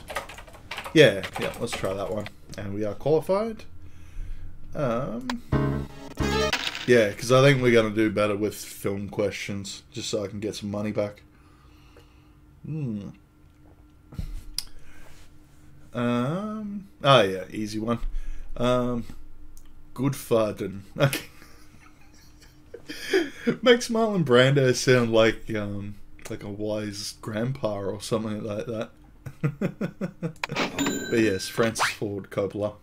Yeah, let's try that one. And we are qualified. Yeah, because I think we're going to do better with film questions just so I can get some money back. Hmm. Oh yeah, easy one. Good farden. Okay. Makes Marlon Brando sound like a wise grandpa or something like that. But yes, Francis Ford Coppola.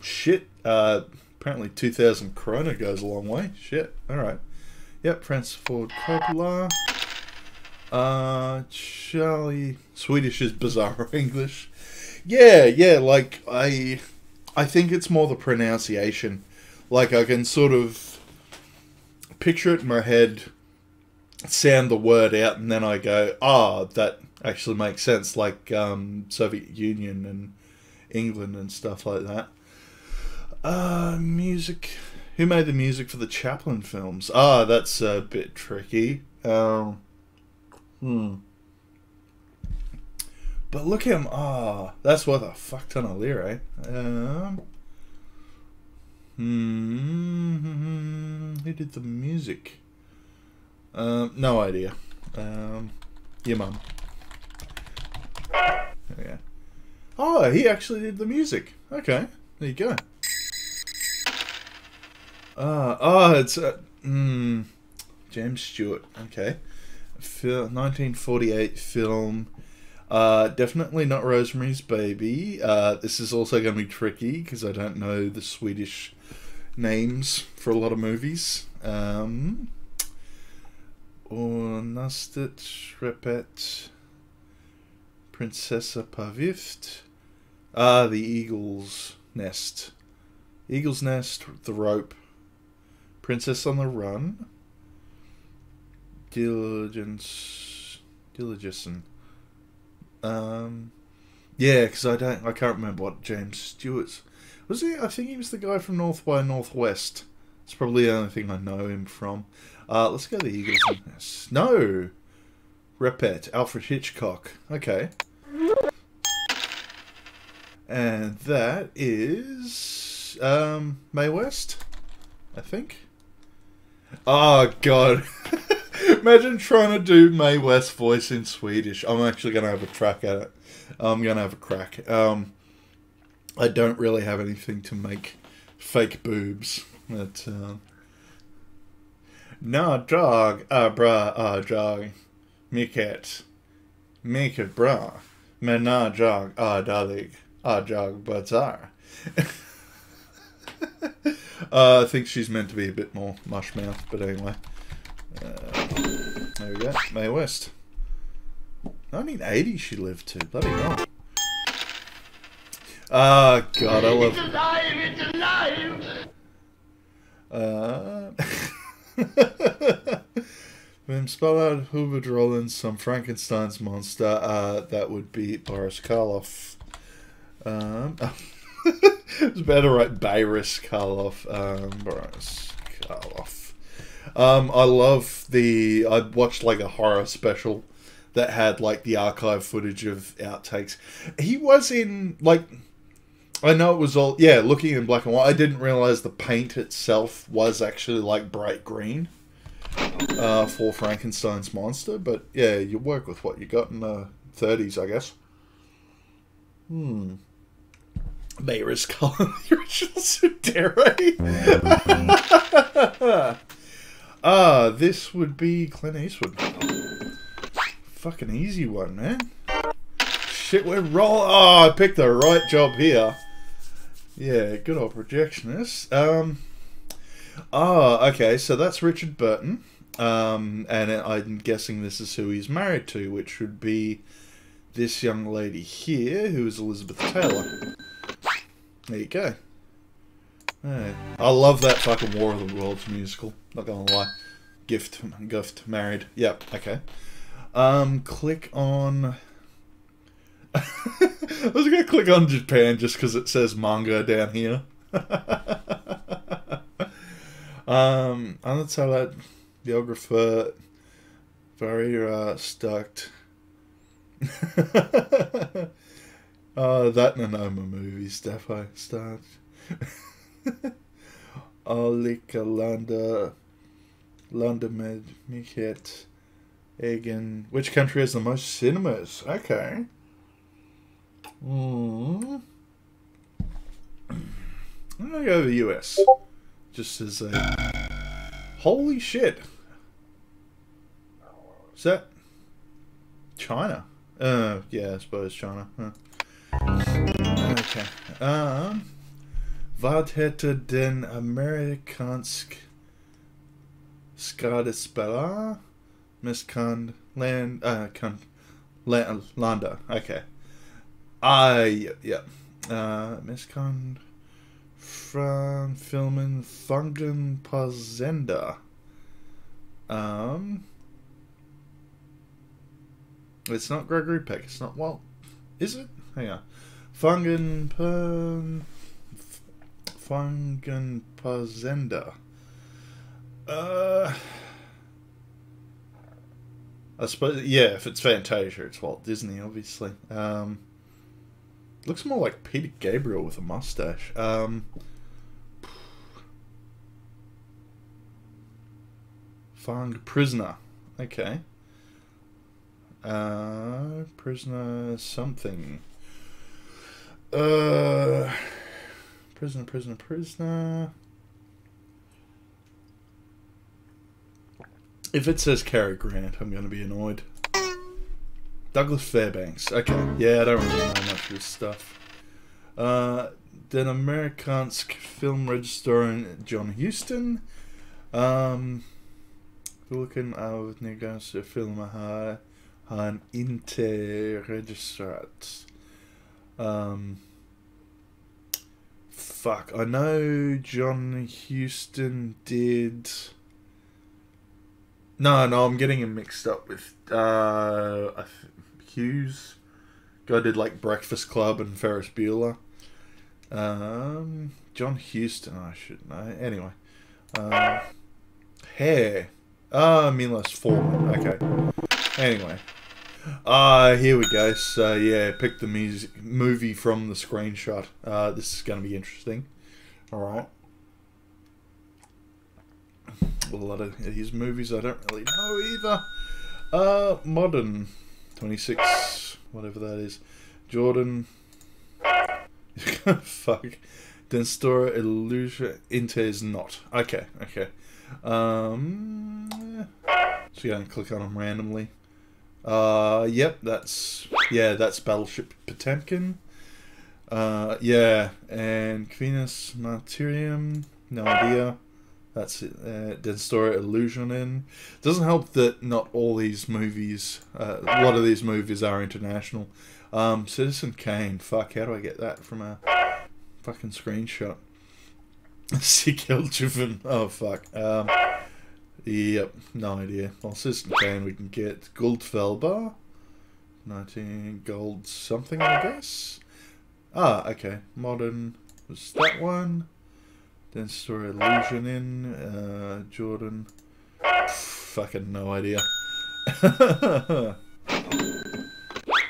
Shit. Apparently 2,000 krona goes a long way. Shit. All right. Yep, Francis Ford Coppola. Charlie. Swedish is bizarre English. Yeah, like, I I think it's more the pronunciation. Like, I can sort of picture it in my head, sound the word out, and then I go, ah, that actually makes sense, like Soviet Union and England and stuff like that. Music. Who made the music for the Chaplin films? Ah, that's a bit tricky. But look at him. Ah, that's worth a fuck ton of lire, eh? Who did the music? No idea. Your mum. Yeah. Oh, he actually did the music. Okay, there you go. It's James Stewart. Okay, 1948 film. Definitely not Rosemary's Baby. This is also going to be tricky because I don't know the Swedish names for a lot of movies. Or Nastet, Repet, Prinsessa Pavift. The Eagle's Nest. Eagle's Nest, The Rope, Princess on the Run, Diligence. Yeah, because I can't remember what James Stewart's was. He, I think he was the guy from North by Northwest. It's probably the only thing I know him from. Let's go to the Eagles. Nest. No, Repet, Alfred Hitchcock. Okay, and that is Mae West, I think. Oh God. Imagine trying to do Mae West's voice in Swedish. I'm actually going to have a crack at it. I'm going to have a crack. I don't really have anything to make fake boobs. But, nah, drag, ah, bra, ah, drag. Make it bra. Men nah, drag, ah, dalig, ah, drag, bazaar. I think she's meant to be a bit more mush mouth, but anyway. There we go, Mae West. 1980 she lived to, bloody hell. Ah, oh, God, I love... It's alive, it's alive! When Spallard Hubert Rollins, some Frankenstein's monster, that would be Boris Karloff. It's better right, Boris Karloff, Boris Karloff. I love the... I watched, like, a horror special that had, like, the archive footage of outtakes. He was in, like... I know it was all... Yeah, looking in black and white. I didn't realise the paint itself was actually, like, bright green for Frankenstein's monster. But, yeah, you work with what you got in the 30s, I guess. Mayor's Colin, the original Sudere. Ah, this would be Clint Eastwood. Fucking easy one, man. Shit, we're rolling. Oh, I picked the right job here. Yeah, good old projectionist. Okay, so that's Richard Burton. And I'm guessing this is who he's married to, which would be this young lady here, who is Elizabeth Taylor. There you go. Right. I love that fucking War of the Worlds musical. Not gonna lie. Gift, married. Yep, okay. Click on... I was gonna click on Japan just because it says manga down here. Untitled biographer Varira Stucked. That Nanoma movies, defo Stucked. Olika Landamed Miket Egan. Which country has the most cinemas? Okay. I'm gonna go to the US. Just as a... Holy shit! Is that... China? Yeah, I suppose China. Huh. Okay. Vad heter den amerikansk skådespelare? Miss Landa. Okay. Miss from filming Fangenpazenda. It's not Gregory Peck. It's not Walt. Is it? Hang on. Fangenpazenda. I suppose, yeah, if it's Fantasia, it's Walt Disney, obviously. Looks more like Peter Gabriel with a mustache. Fang Prisoner. Okay. Prisoner something. Prisoner. If it says Cary Grant, I'm going to be annoyed. Douglas Fairbanks. Okay. Yeah, I don't really know much of this stuff. Den Amerikansk film registrar John Huston. Vilken av negaste filmer har han inte registrerat? Fuck. I know John Huston did... No, I'm getting him mixed up with Hughes. Guy did like Breakfast Club and Ferris Bueller. John Huston, I should know. Anyway, Hair. Ah, Milos Forman. Okay. Anyway, here we go. So yeah, pick the movie from the screenshot. This is going to be interesting. All right. A lot of his movies I don't really know either. Modern 26, whatever that is. Jordan. Fuck. Den Stora Illusion Intes Not. Okay. So you don't click on them randomly. Yep, that's Battleship Potemkin. Yeah, and Venus Martyrium. No idea. That's it. Den Stora Illusionen. Doesn't help that not all these movies, a lot of these movies are international. Citizen Kane. Fuck, how do I get that from a fucking screenshot? Sick Elchevin. Oh, fuck. Yep, no idea. Well, Citizen Kane we can get. Guldfelber. 19 gold something, I guess. Ah, okay. Modern was that one. Den Stora Illusionen, Jordan. Fucking no idea.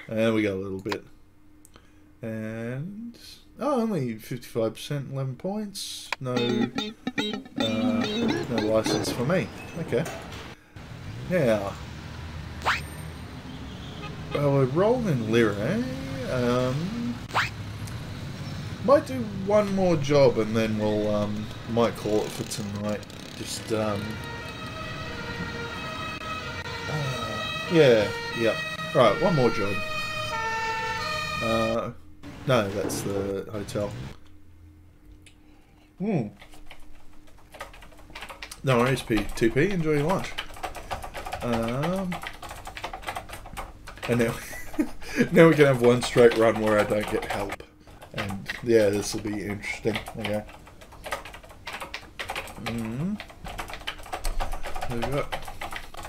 And we got a little bit. And only 55%, 11 points. No license for me. Okay. Now, well, we're rolling in Lira. Might do one more job and then we'll, might call it for tonight. Just, yeah. Right, one more job. No, that's the hotel. No worries, TP, enjoy your lunch. And now, now we can have one straight run where I don't get help. And yeah, this will be interesting. Okay. We've got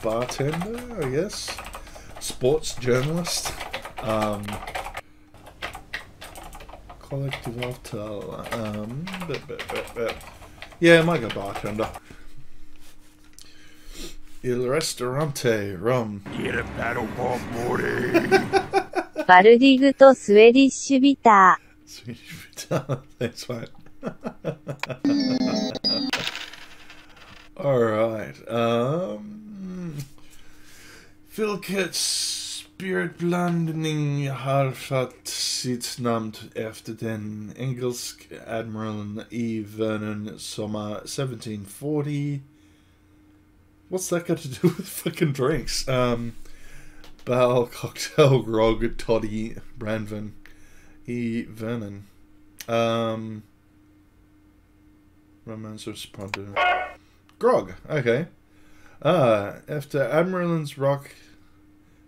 bartender, I guess. Sports journalist. Collective hotel. Yeah, I might go bartender. Il restaurante rum. Il battle bomb morning. Baldig to Swedish bitter. Swedish bitter. That's right. Alright. Vilket spirtblandning har fått sitt namn efter den engelsk admiral E. Vernon Sommer 1740. What's that got to do with fucking drinks? Bal, cocktail, grog, toddy, Branvin. E. Vernon. Romance of Spontan. Grog, okay. After Admiral's Rock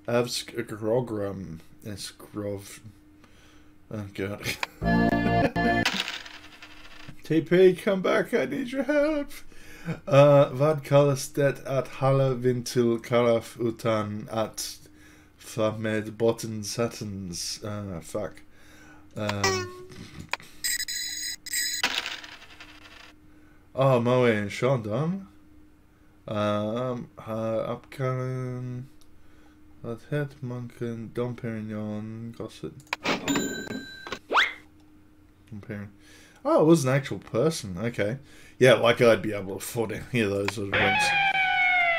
Avsk Grogram Eskrov. Oh god. TP, come back, I need your help. Vad kallas det att halla vintil karaf utan att fa med botten satins? Fuck. Oh, Moe and Shondom. Upcoming. That head monken, Dom Perignon, Gossip. Oh, it was an actual person. Okay. Yeah, like I'd be able to afford any of those sort of ones.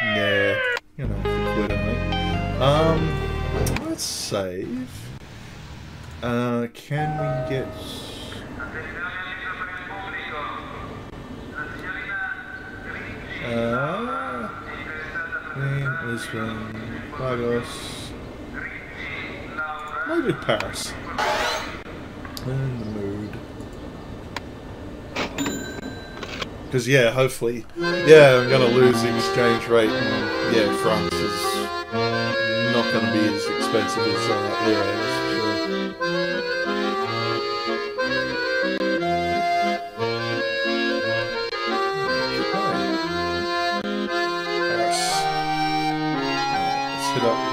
Yeah. You know, weirdly. Let's save. Can we get... Lisbon, Lagos, maybe Paris. In the mood. Because, yeah, hopefully, yeah, I'm going to lose the exchange rate, and, yeah, France is not going to be as expensive as Euro.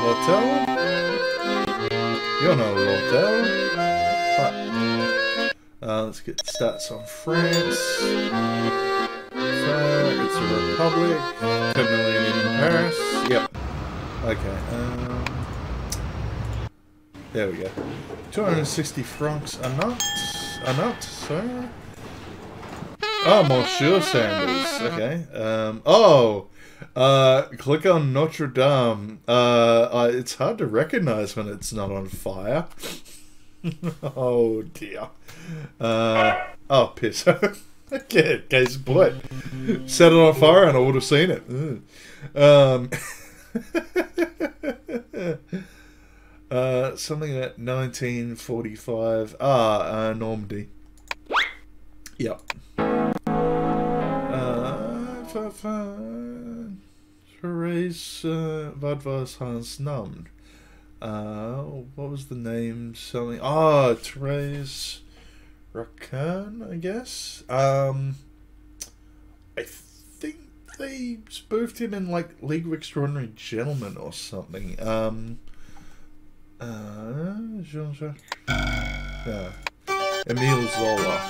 Hotel. You're not a hotel. Fuck. Let's get stats on France. It's a republic. 10 million in Paris. Yep. Okay. There we go. 260 francs a night. Sorry. Oh, Monsieur Sanders. Okay. Oh! Click on Notre Dame. It's hard to recognize when it's not on fire. Oh dear. Oh, piss. Okay, case in point. Set it on fire and I would have seen it. Something at 1945. Ah, Normandy. Yep. Therese, what was Hans Namen? What was the name selling? Ah, Therese Racan, I guess. I think they spoofed him in like League of Extraordinary Gentlemen or something. Jean-Jacques. Yeah. Emile Zola.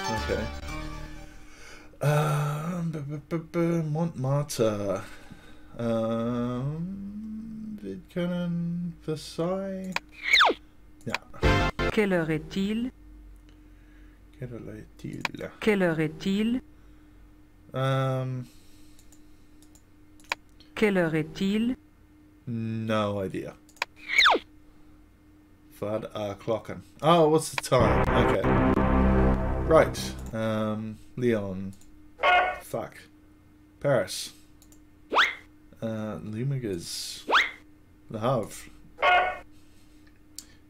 Okay. Montmartre. Vidcanon, Versailles. Yeah. Quelle heure est-il? Quelle heure est-il? No idea. Vad är klockan? Oh, what's the time? Okay. Right. Lyon. Fuck. Paris. Limoges. Le Havre.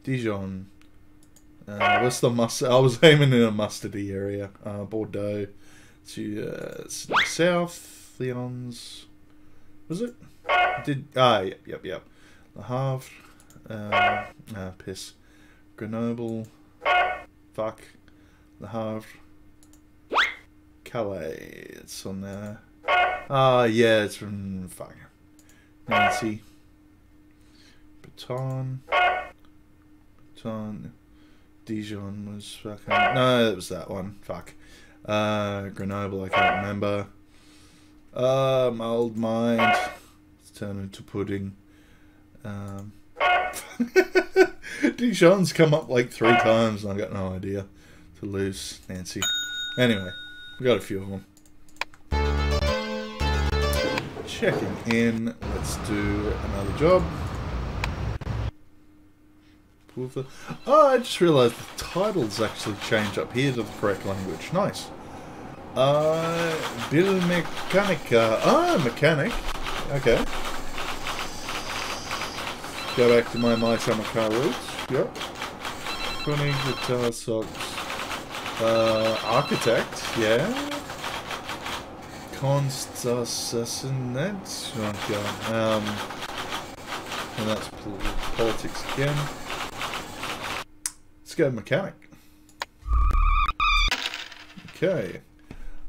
Dijon. What's the mustard? I was aiming in a mustardy area. Bordeaux. To south. Lyon's. Was it? Did. Ah, yep. Le Havre. Piss. Grenoble. Fuck. Le Havre. Calais. It's on there. Ah, yeah, it's from fuck. Nancy. Baton. Dijon was fucking. No, it was that one. Fuck. Grenoble, I can't remember. My old mind. It's turned into pudding. Dijon's come up like 3 times and I've got no idea. Toulouse, Nancy. Anyway, we got a few of them. Checking in. Let's do another job. Oh, I just realised the titles actually change up here to the correct language. Nice. Bill Mechanica. Ah, mechanic. Okay. Go back to my Samaka roots. Yep. Funny guitar socks. Architect. Yeah. Constance, and that's politics again. Let's go mechanic. Okay.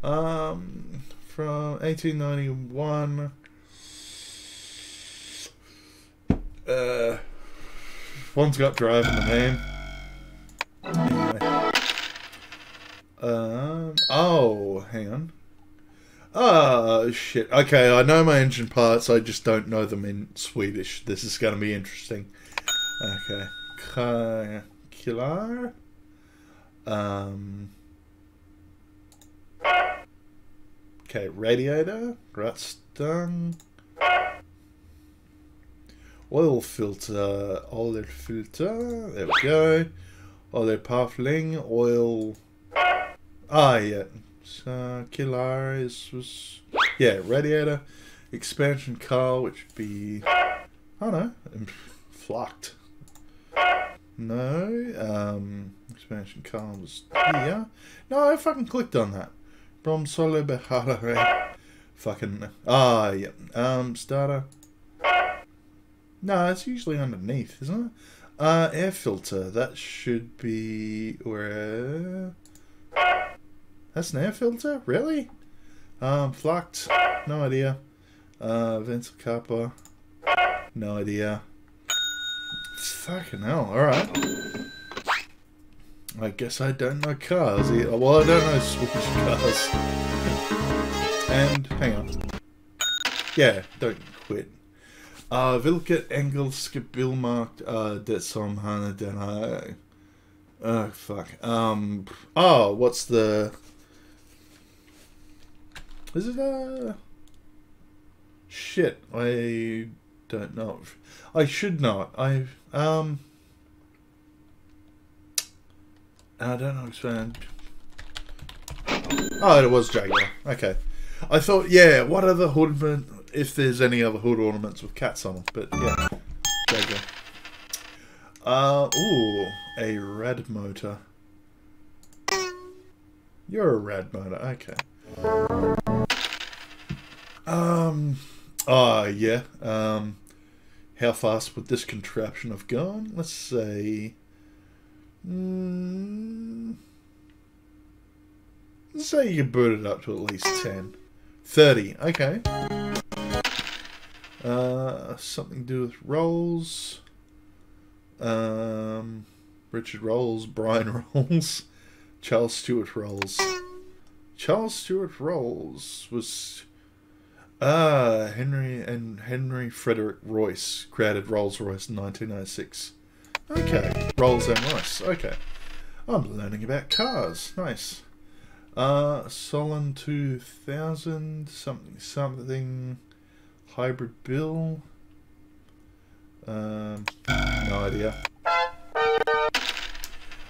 From 1891. One's got drive in the name. Anyway. Oh, hang on. Oh, shit. Okay, I know my engine parts, I just don't know them in Swedish. This is going to be interesting. Okay. Klar. Okay, radiator. Rustung. Oil filter, there we go. Oil puffling, oil. Ah, yeah. So, Klar was. Yeah, radiator. Expansion coil, which would be. I don't know. Flocked. No. Expansion coil was here. No, I fucking clicked on that. Bromsole behalare. Fucking. Ah, yeah. Starter. No, it's usually underneath, isn't it? Air filter. That should be where. That's an air filter, really? Flucked. No idea. Ventilcapa. No idea. Fucking hell! All right. I guess I don't know cars either. Well, I don't know Swedish cars. And hang on. Yeah, don't quit. Vilket engelska bilmarkt det som han denna. Oh fuck. Oh, what's the? Is it a? Shit, I don't know. I should not. I don't know. Expand. Oh, it was Jaguar. Okay. I thought, yeah. What other hoodman? If there's any other hood ornaments with cats on them, but yeah, there you go. Ooh, a rad motor. You're a rad motor, okay. Oh yeah, how fast would this contraption have gone? Let's say, let's say you boot it up to at least 10. 30, okay. Something to do with Rolls. Richard Rolls, Brian Rolls, Charles Stewart Rolls. Charles Stewart Rolls was Henry Frederick Royce created Rolls-Royce in 1906. Okay, Rolls and Royce. Okay, I'm learning about cars. Nice. Solon 2000 something. Hybrid bill. No idea.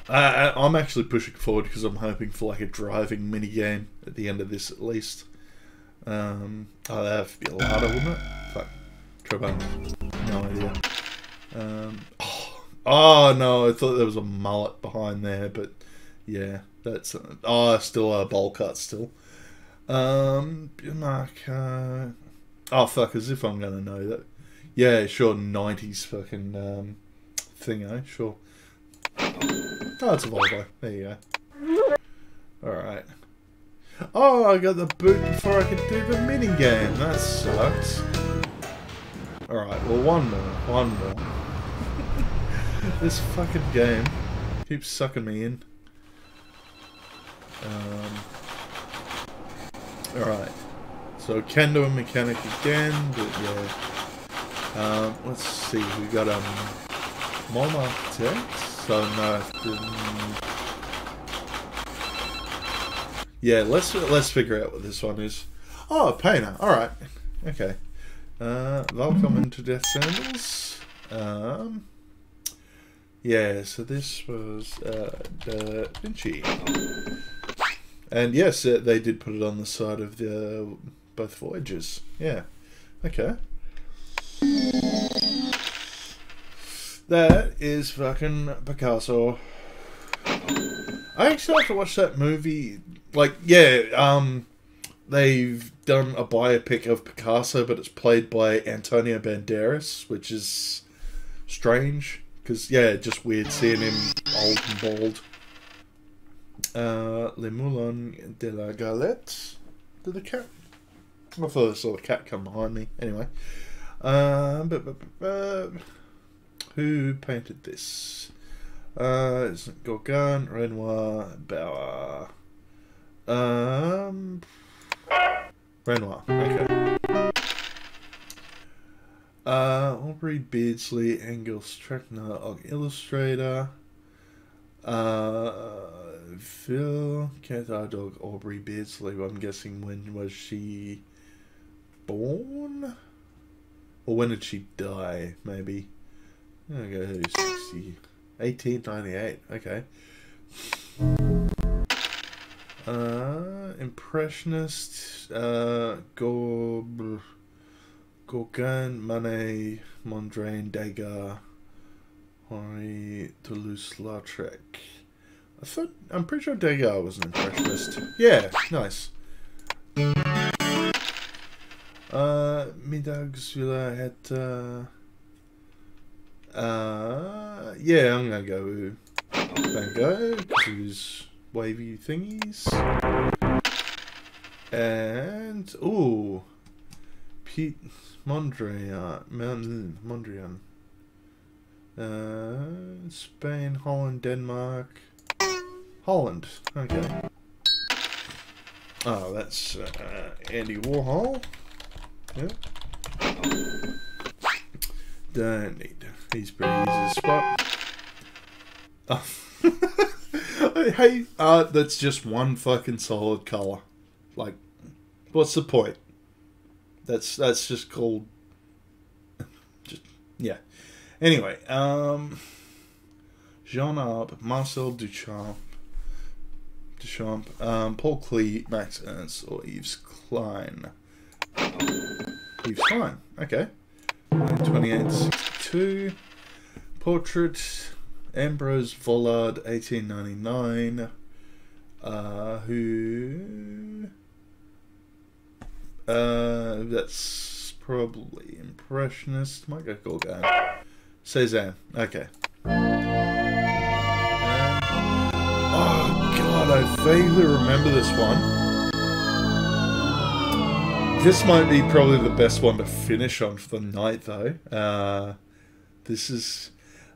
I'm actually pushing forward because I'm hoping for like a driving mini game at the end of this at least. Oh, that'd have to be a lot, wouldn't it? Fuck. Trebun. No idea. Oh no, I thought there was a mullet behind there, but yeah, that's still a bowl cut still. Bilmark. Oh fuck, as if I'm gonna know that. Yeah, sure, 90s fucking thingo, sure. Oh, it's a Volvo. There you go. Alright. Oh, I got the boot before I could do the mini game. That sucks. Alright, well one more. This fucking game keeps sucking me in. Alright. So can do a mechanic again, but yeah. Let's see, we got Mom Architect, so no. Yeah, let's figure out what this one is. Oh, a painter. All right, okay. Welcome to Death Sandals. Yeah, so this was Da Vinci, and yes, they did put it on the side of the. Both voyages, yeah. Okay. That is fucking Picasso. I actually have to watch that movie. Like, yeah, they've done a biopic of Picasso, but it's played by Antonio Banderas, which is strange because yeah, just weird seeing him old and bald. Le Moulin de la Galette. Did the cat? I thought I saw the cat come behind me. Anyway. Who painted this? It's Gauguin, Renoir, Bauer. Renoir, okay. Aubrey, Beardsley, Engels, Trachner, illustrator. Phil, Cat Eye Dog, Aubrey, Beardsley. I'm guessing, when was she born? Or when did she die, maybe? Okay, 60. 1898, okay. Impressionist, Gauguin, Manet, Mondrian, Degas, Henri, Toulouse-Lautrec. I thought, I'm pretty sure Degas was an impressionist. Yeah, nice. Midagsvilla had, yeah, I'm gonna go with Van Gogh, because he was wavy thingies. And, ooh, Piet Mondrian. Spain, Holland, Denmark. Holland, okay. Oh, that's Andy Warhol. Yep. Don't need. He's pretty easy to spot. Oh. I hate art that's just one fucking solid color. Like, what's the point? That's just called. Just yeah. Anyway, Jean Arp, Marcel Duchamp, Paul Klee, Max Ernst, or Yves Klein. Yves Klein, okay. 2862. Portrait, Ambrose Vollard, 1899. Who? That's probably impressionist. Might go Gauguin. Cézanne. Okay. Oh god, I vaguely remember this one. This might be probably the best one to finish on for the night, though. This is...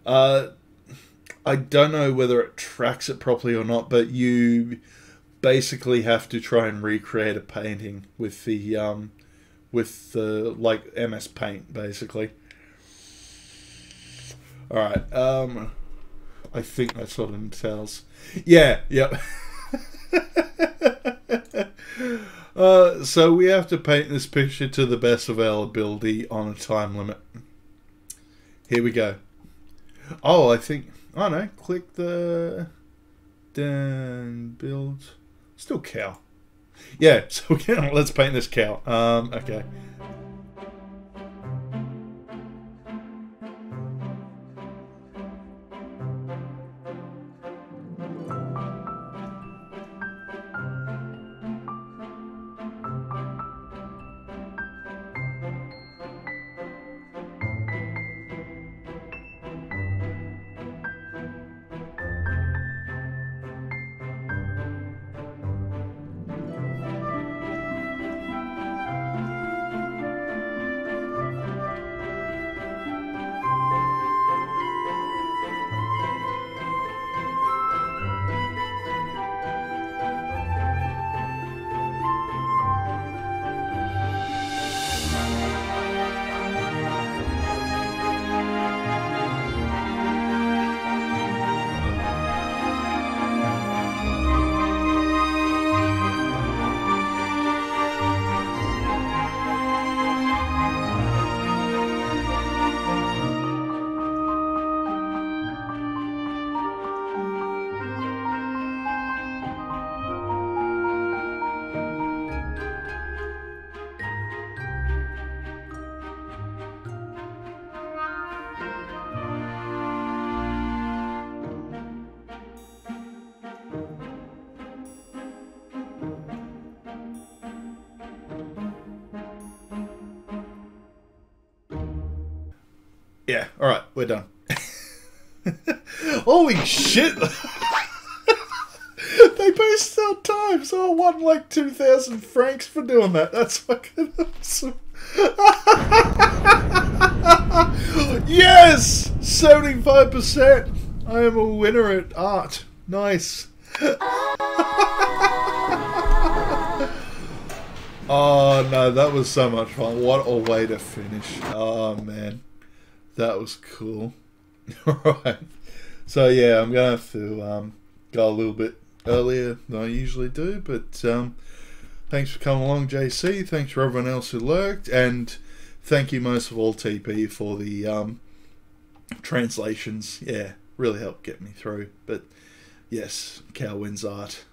I don't know whether it tracks it properly or not, but you basically have to try and recreate a painting with the like, MS Paint, basically. Alright, I think that's what it entails. Yeah, yep. So we have to paint this picture to the best of our ability on a time limit. Here we go. Oh, I think... I don't know. Click the... Then build... Still cow. Yeah, so yeah, let's paint this cow. Okay. Yeah, alright, we're done. Holy shit! They waste our time, so I won like 2,000 francs for doing that. That's fucking awesome. Yes! 75%! I am a winner at art. Nice. Oh no, that was so much fun. What a way to finish. Oh man. That was cool. Alright. So yeah, I'm gonna have to go a little bit earlier than I usually do, but thanks for coming along, JC. Thanks for everyone else who lurked, and thank you most of all, TP, for the translations. Yeah, really helped get me through. But yes, Cal wins art.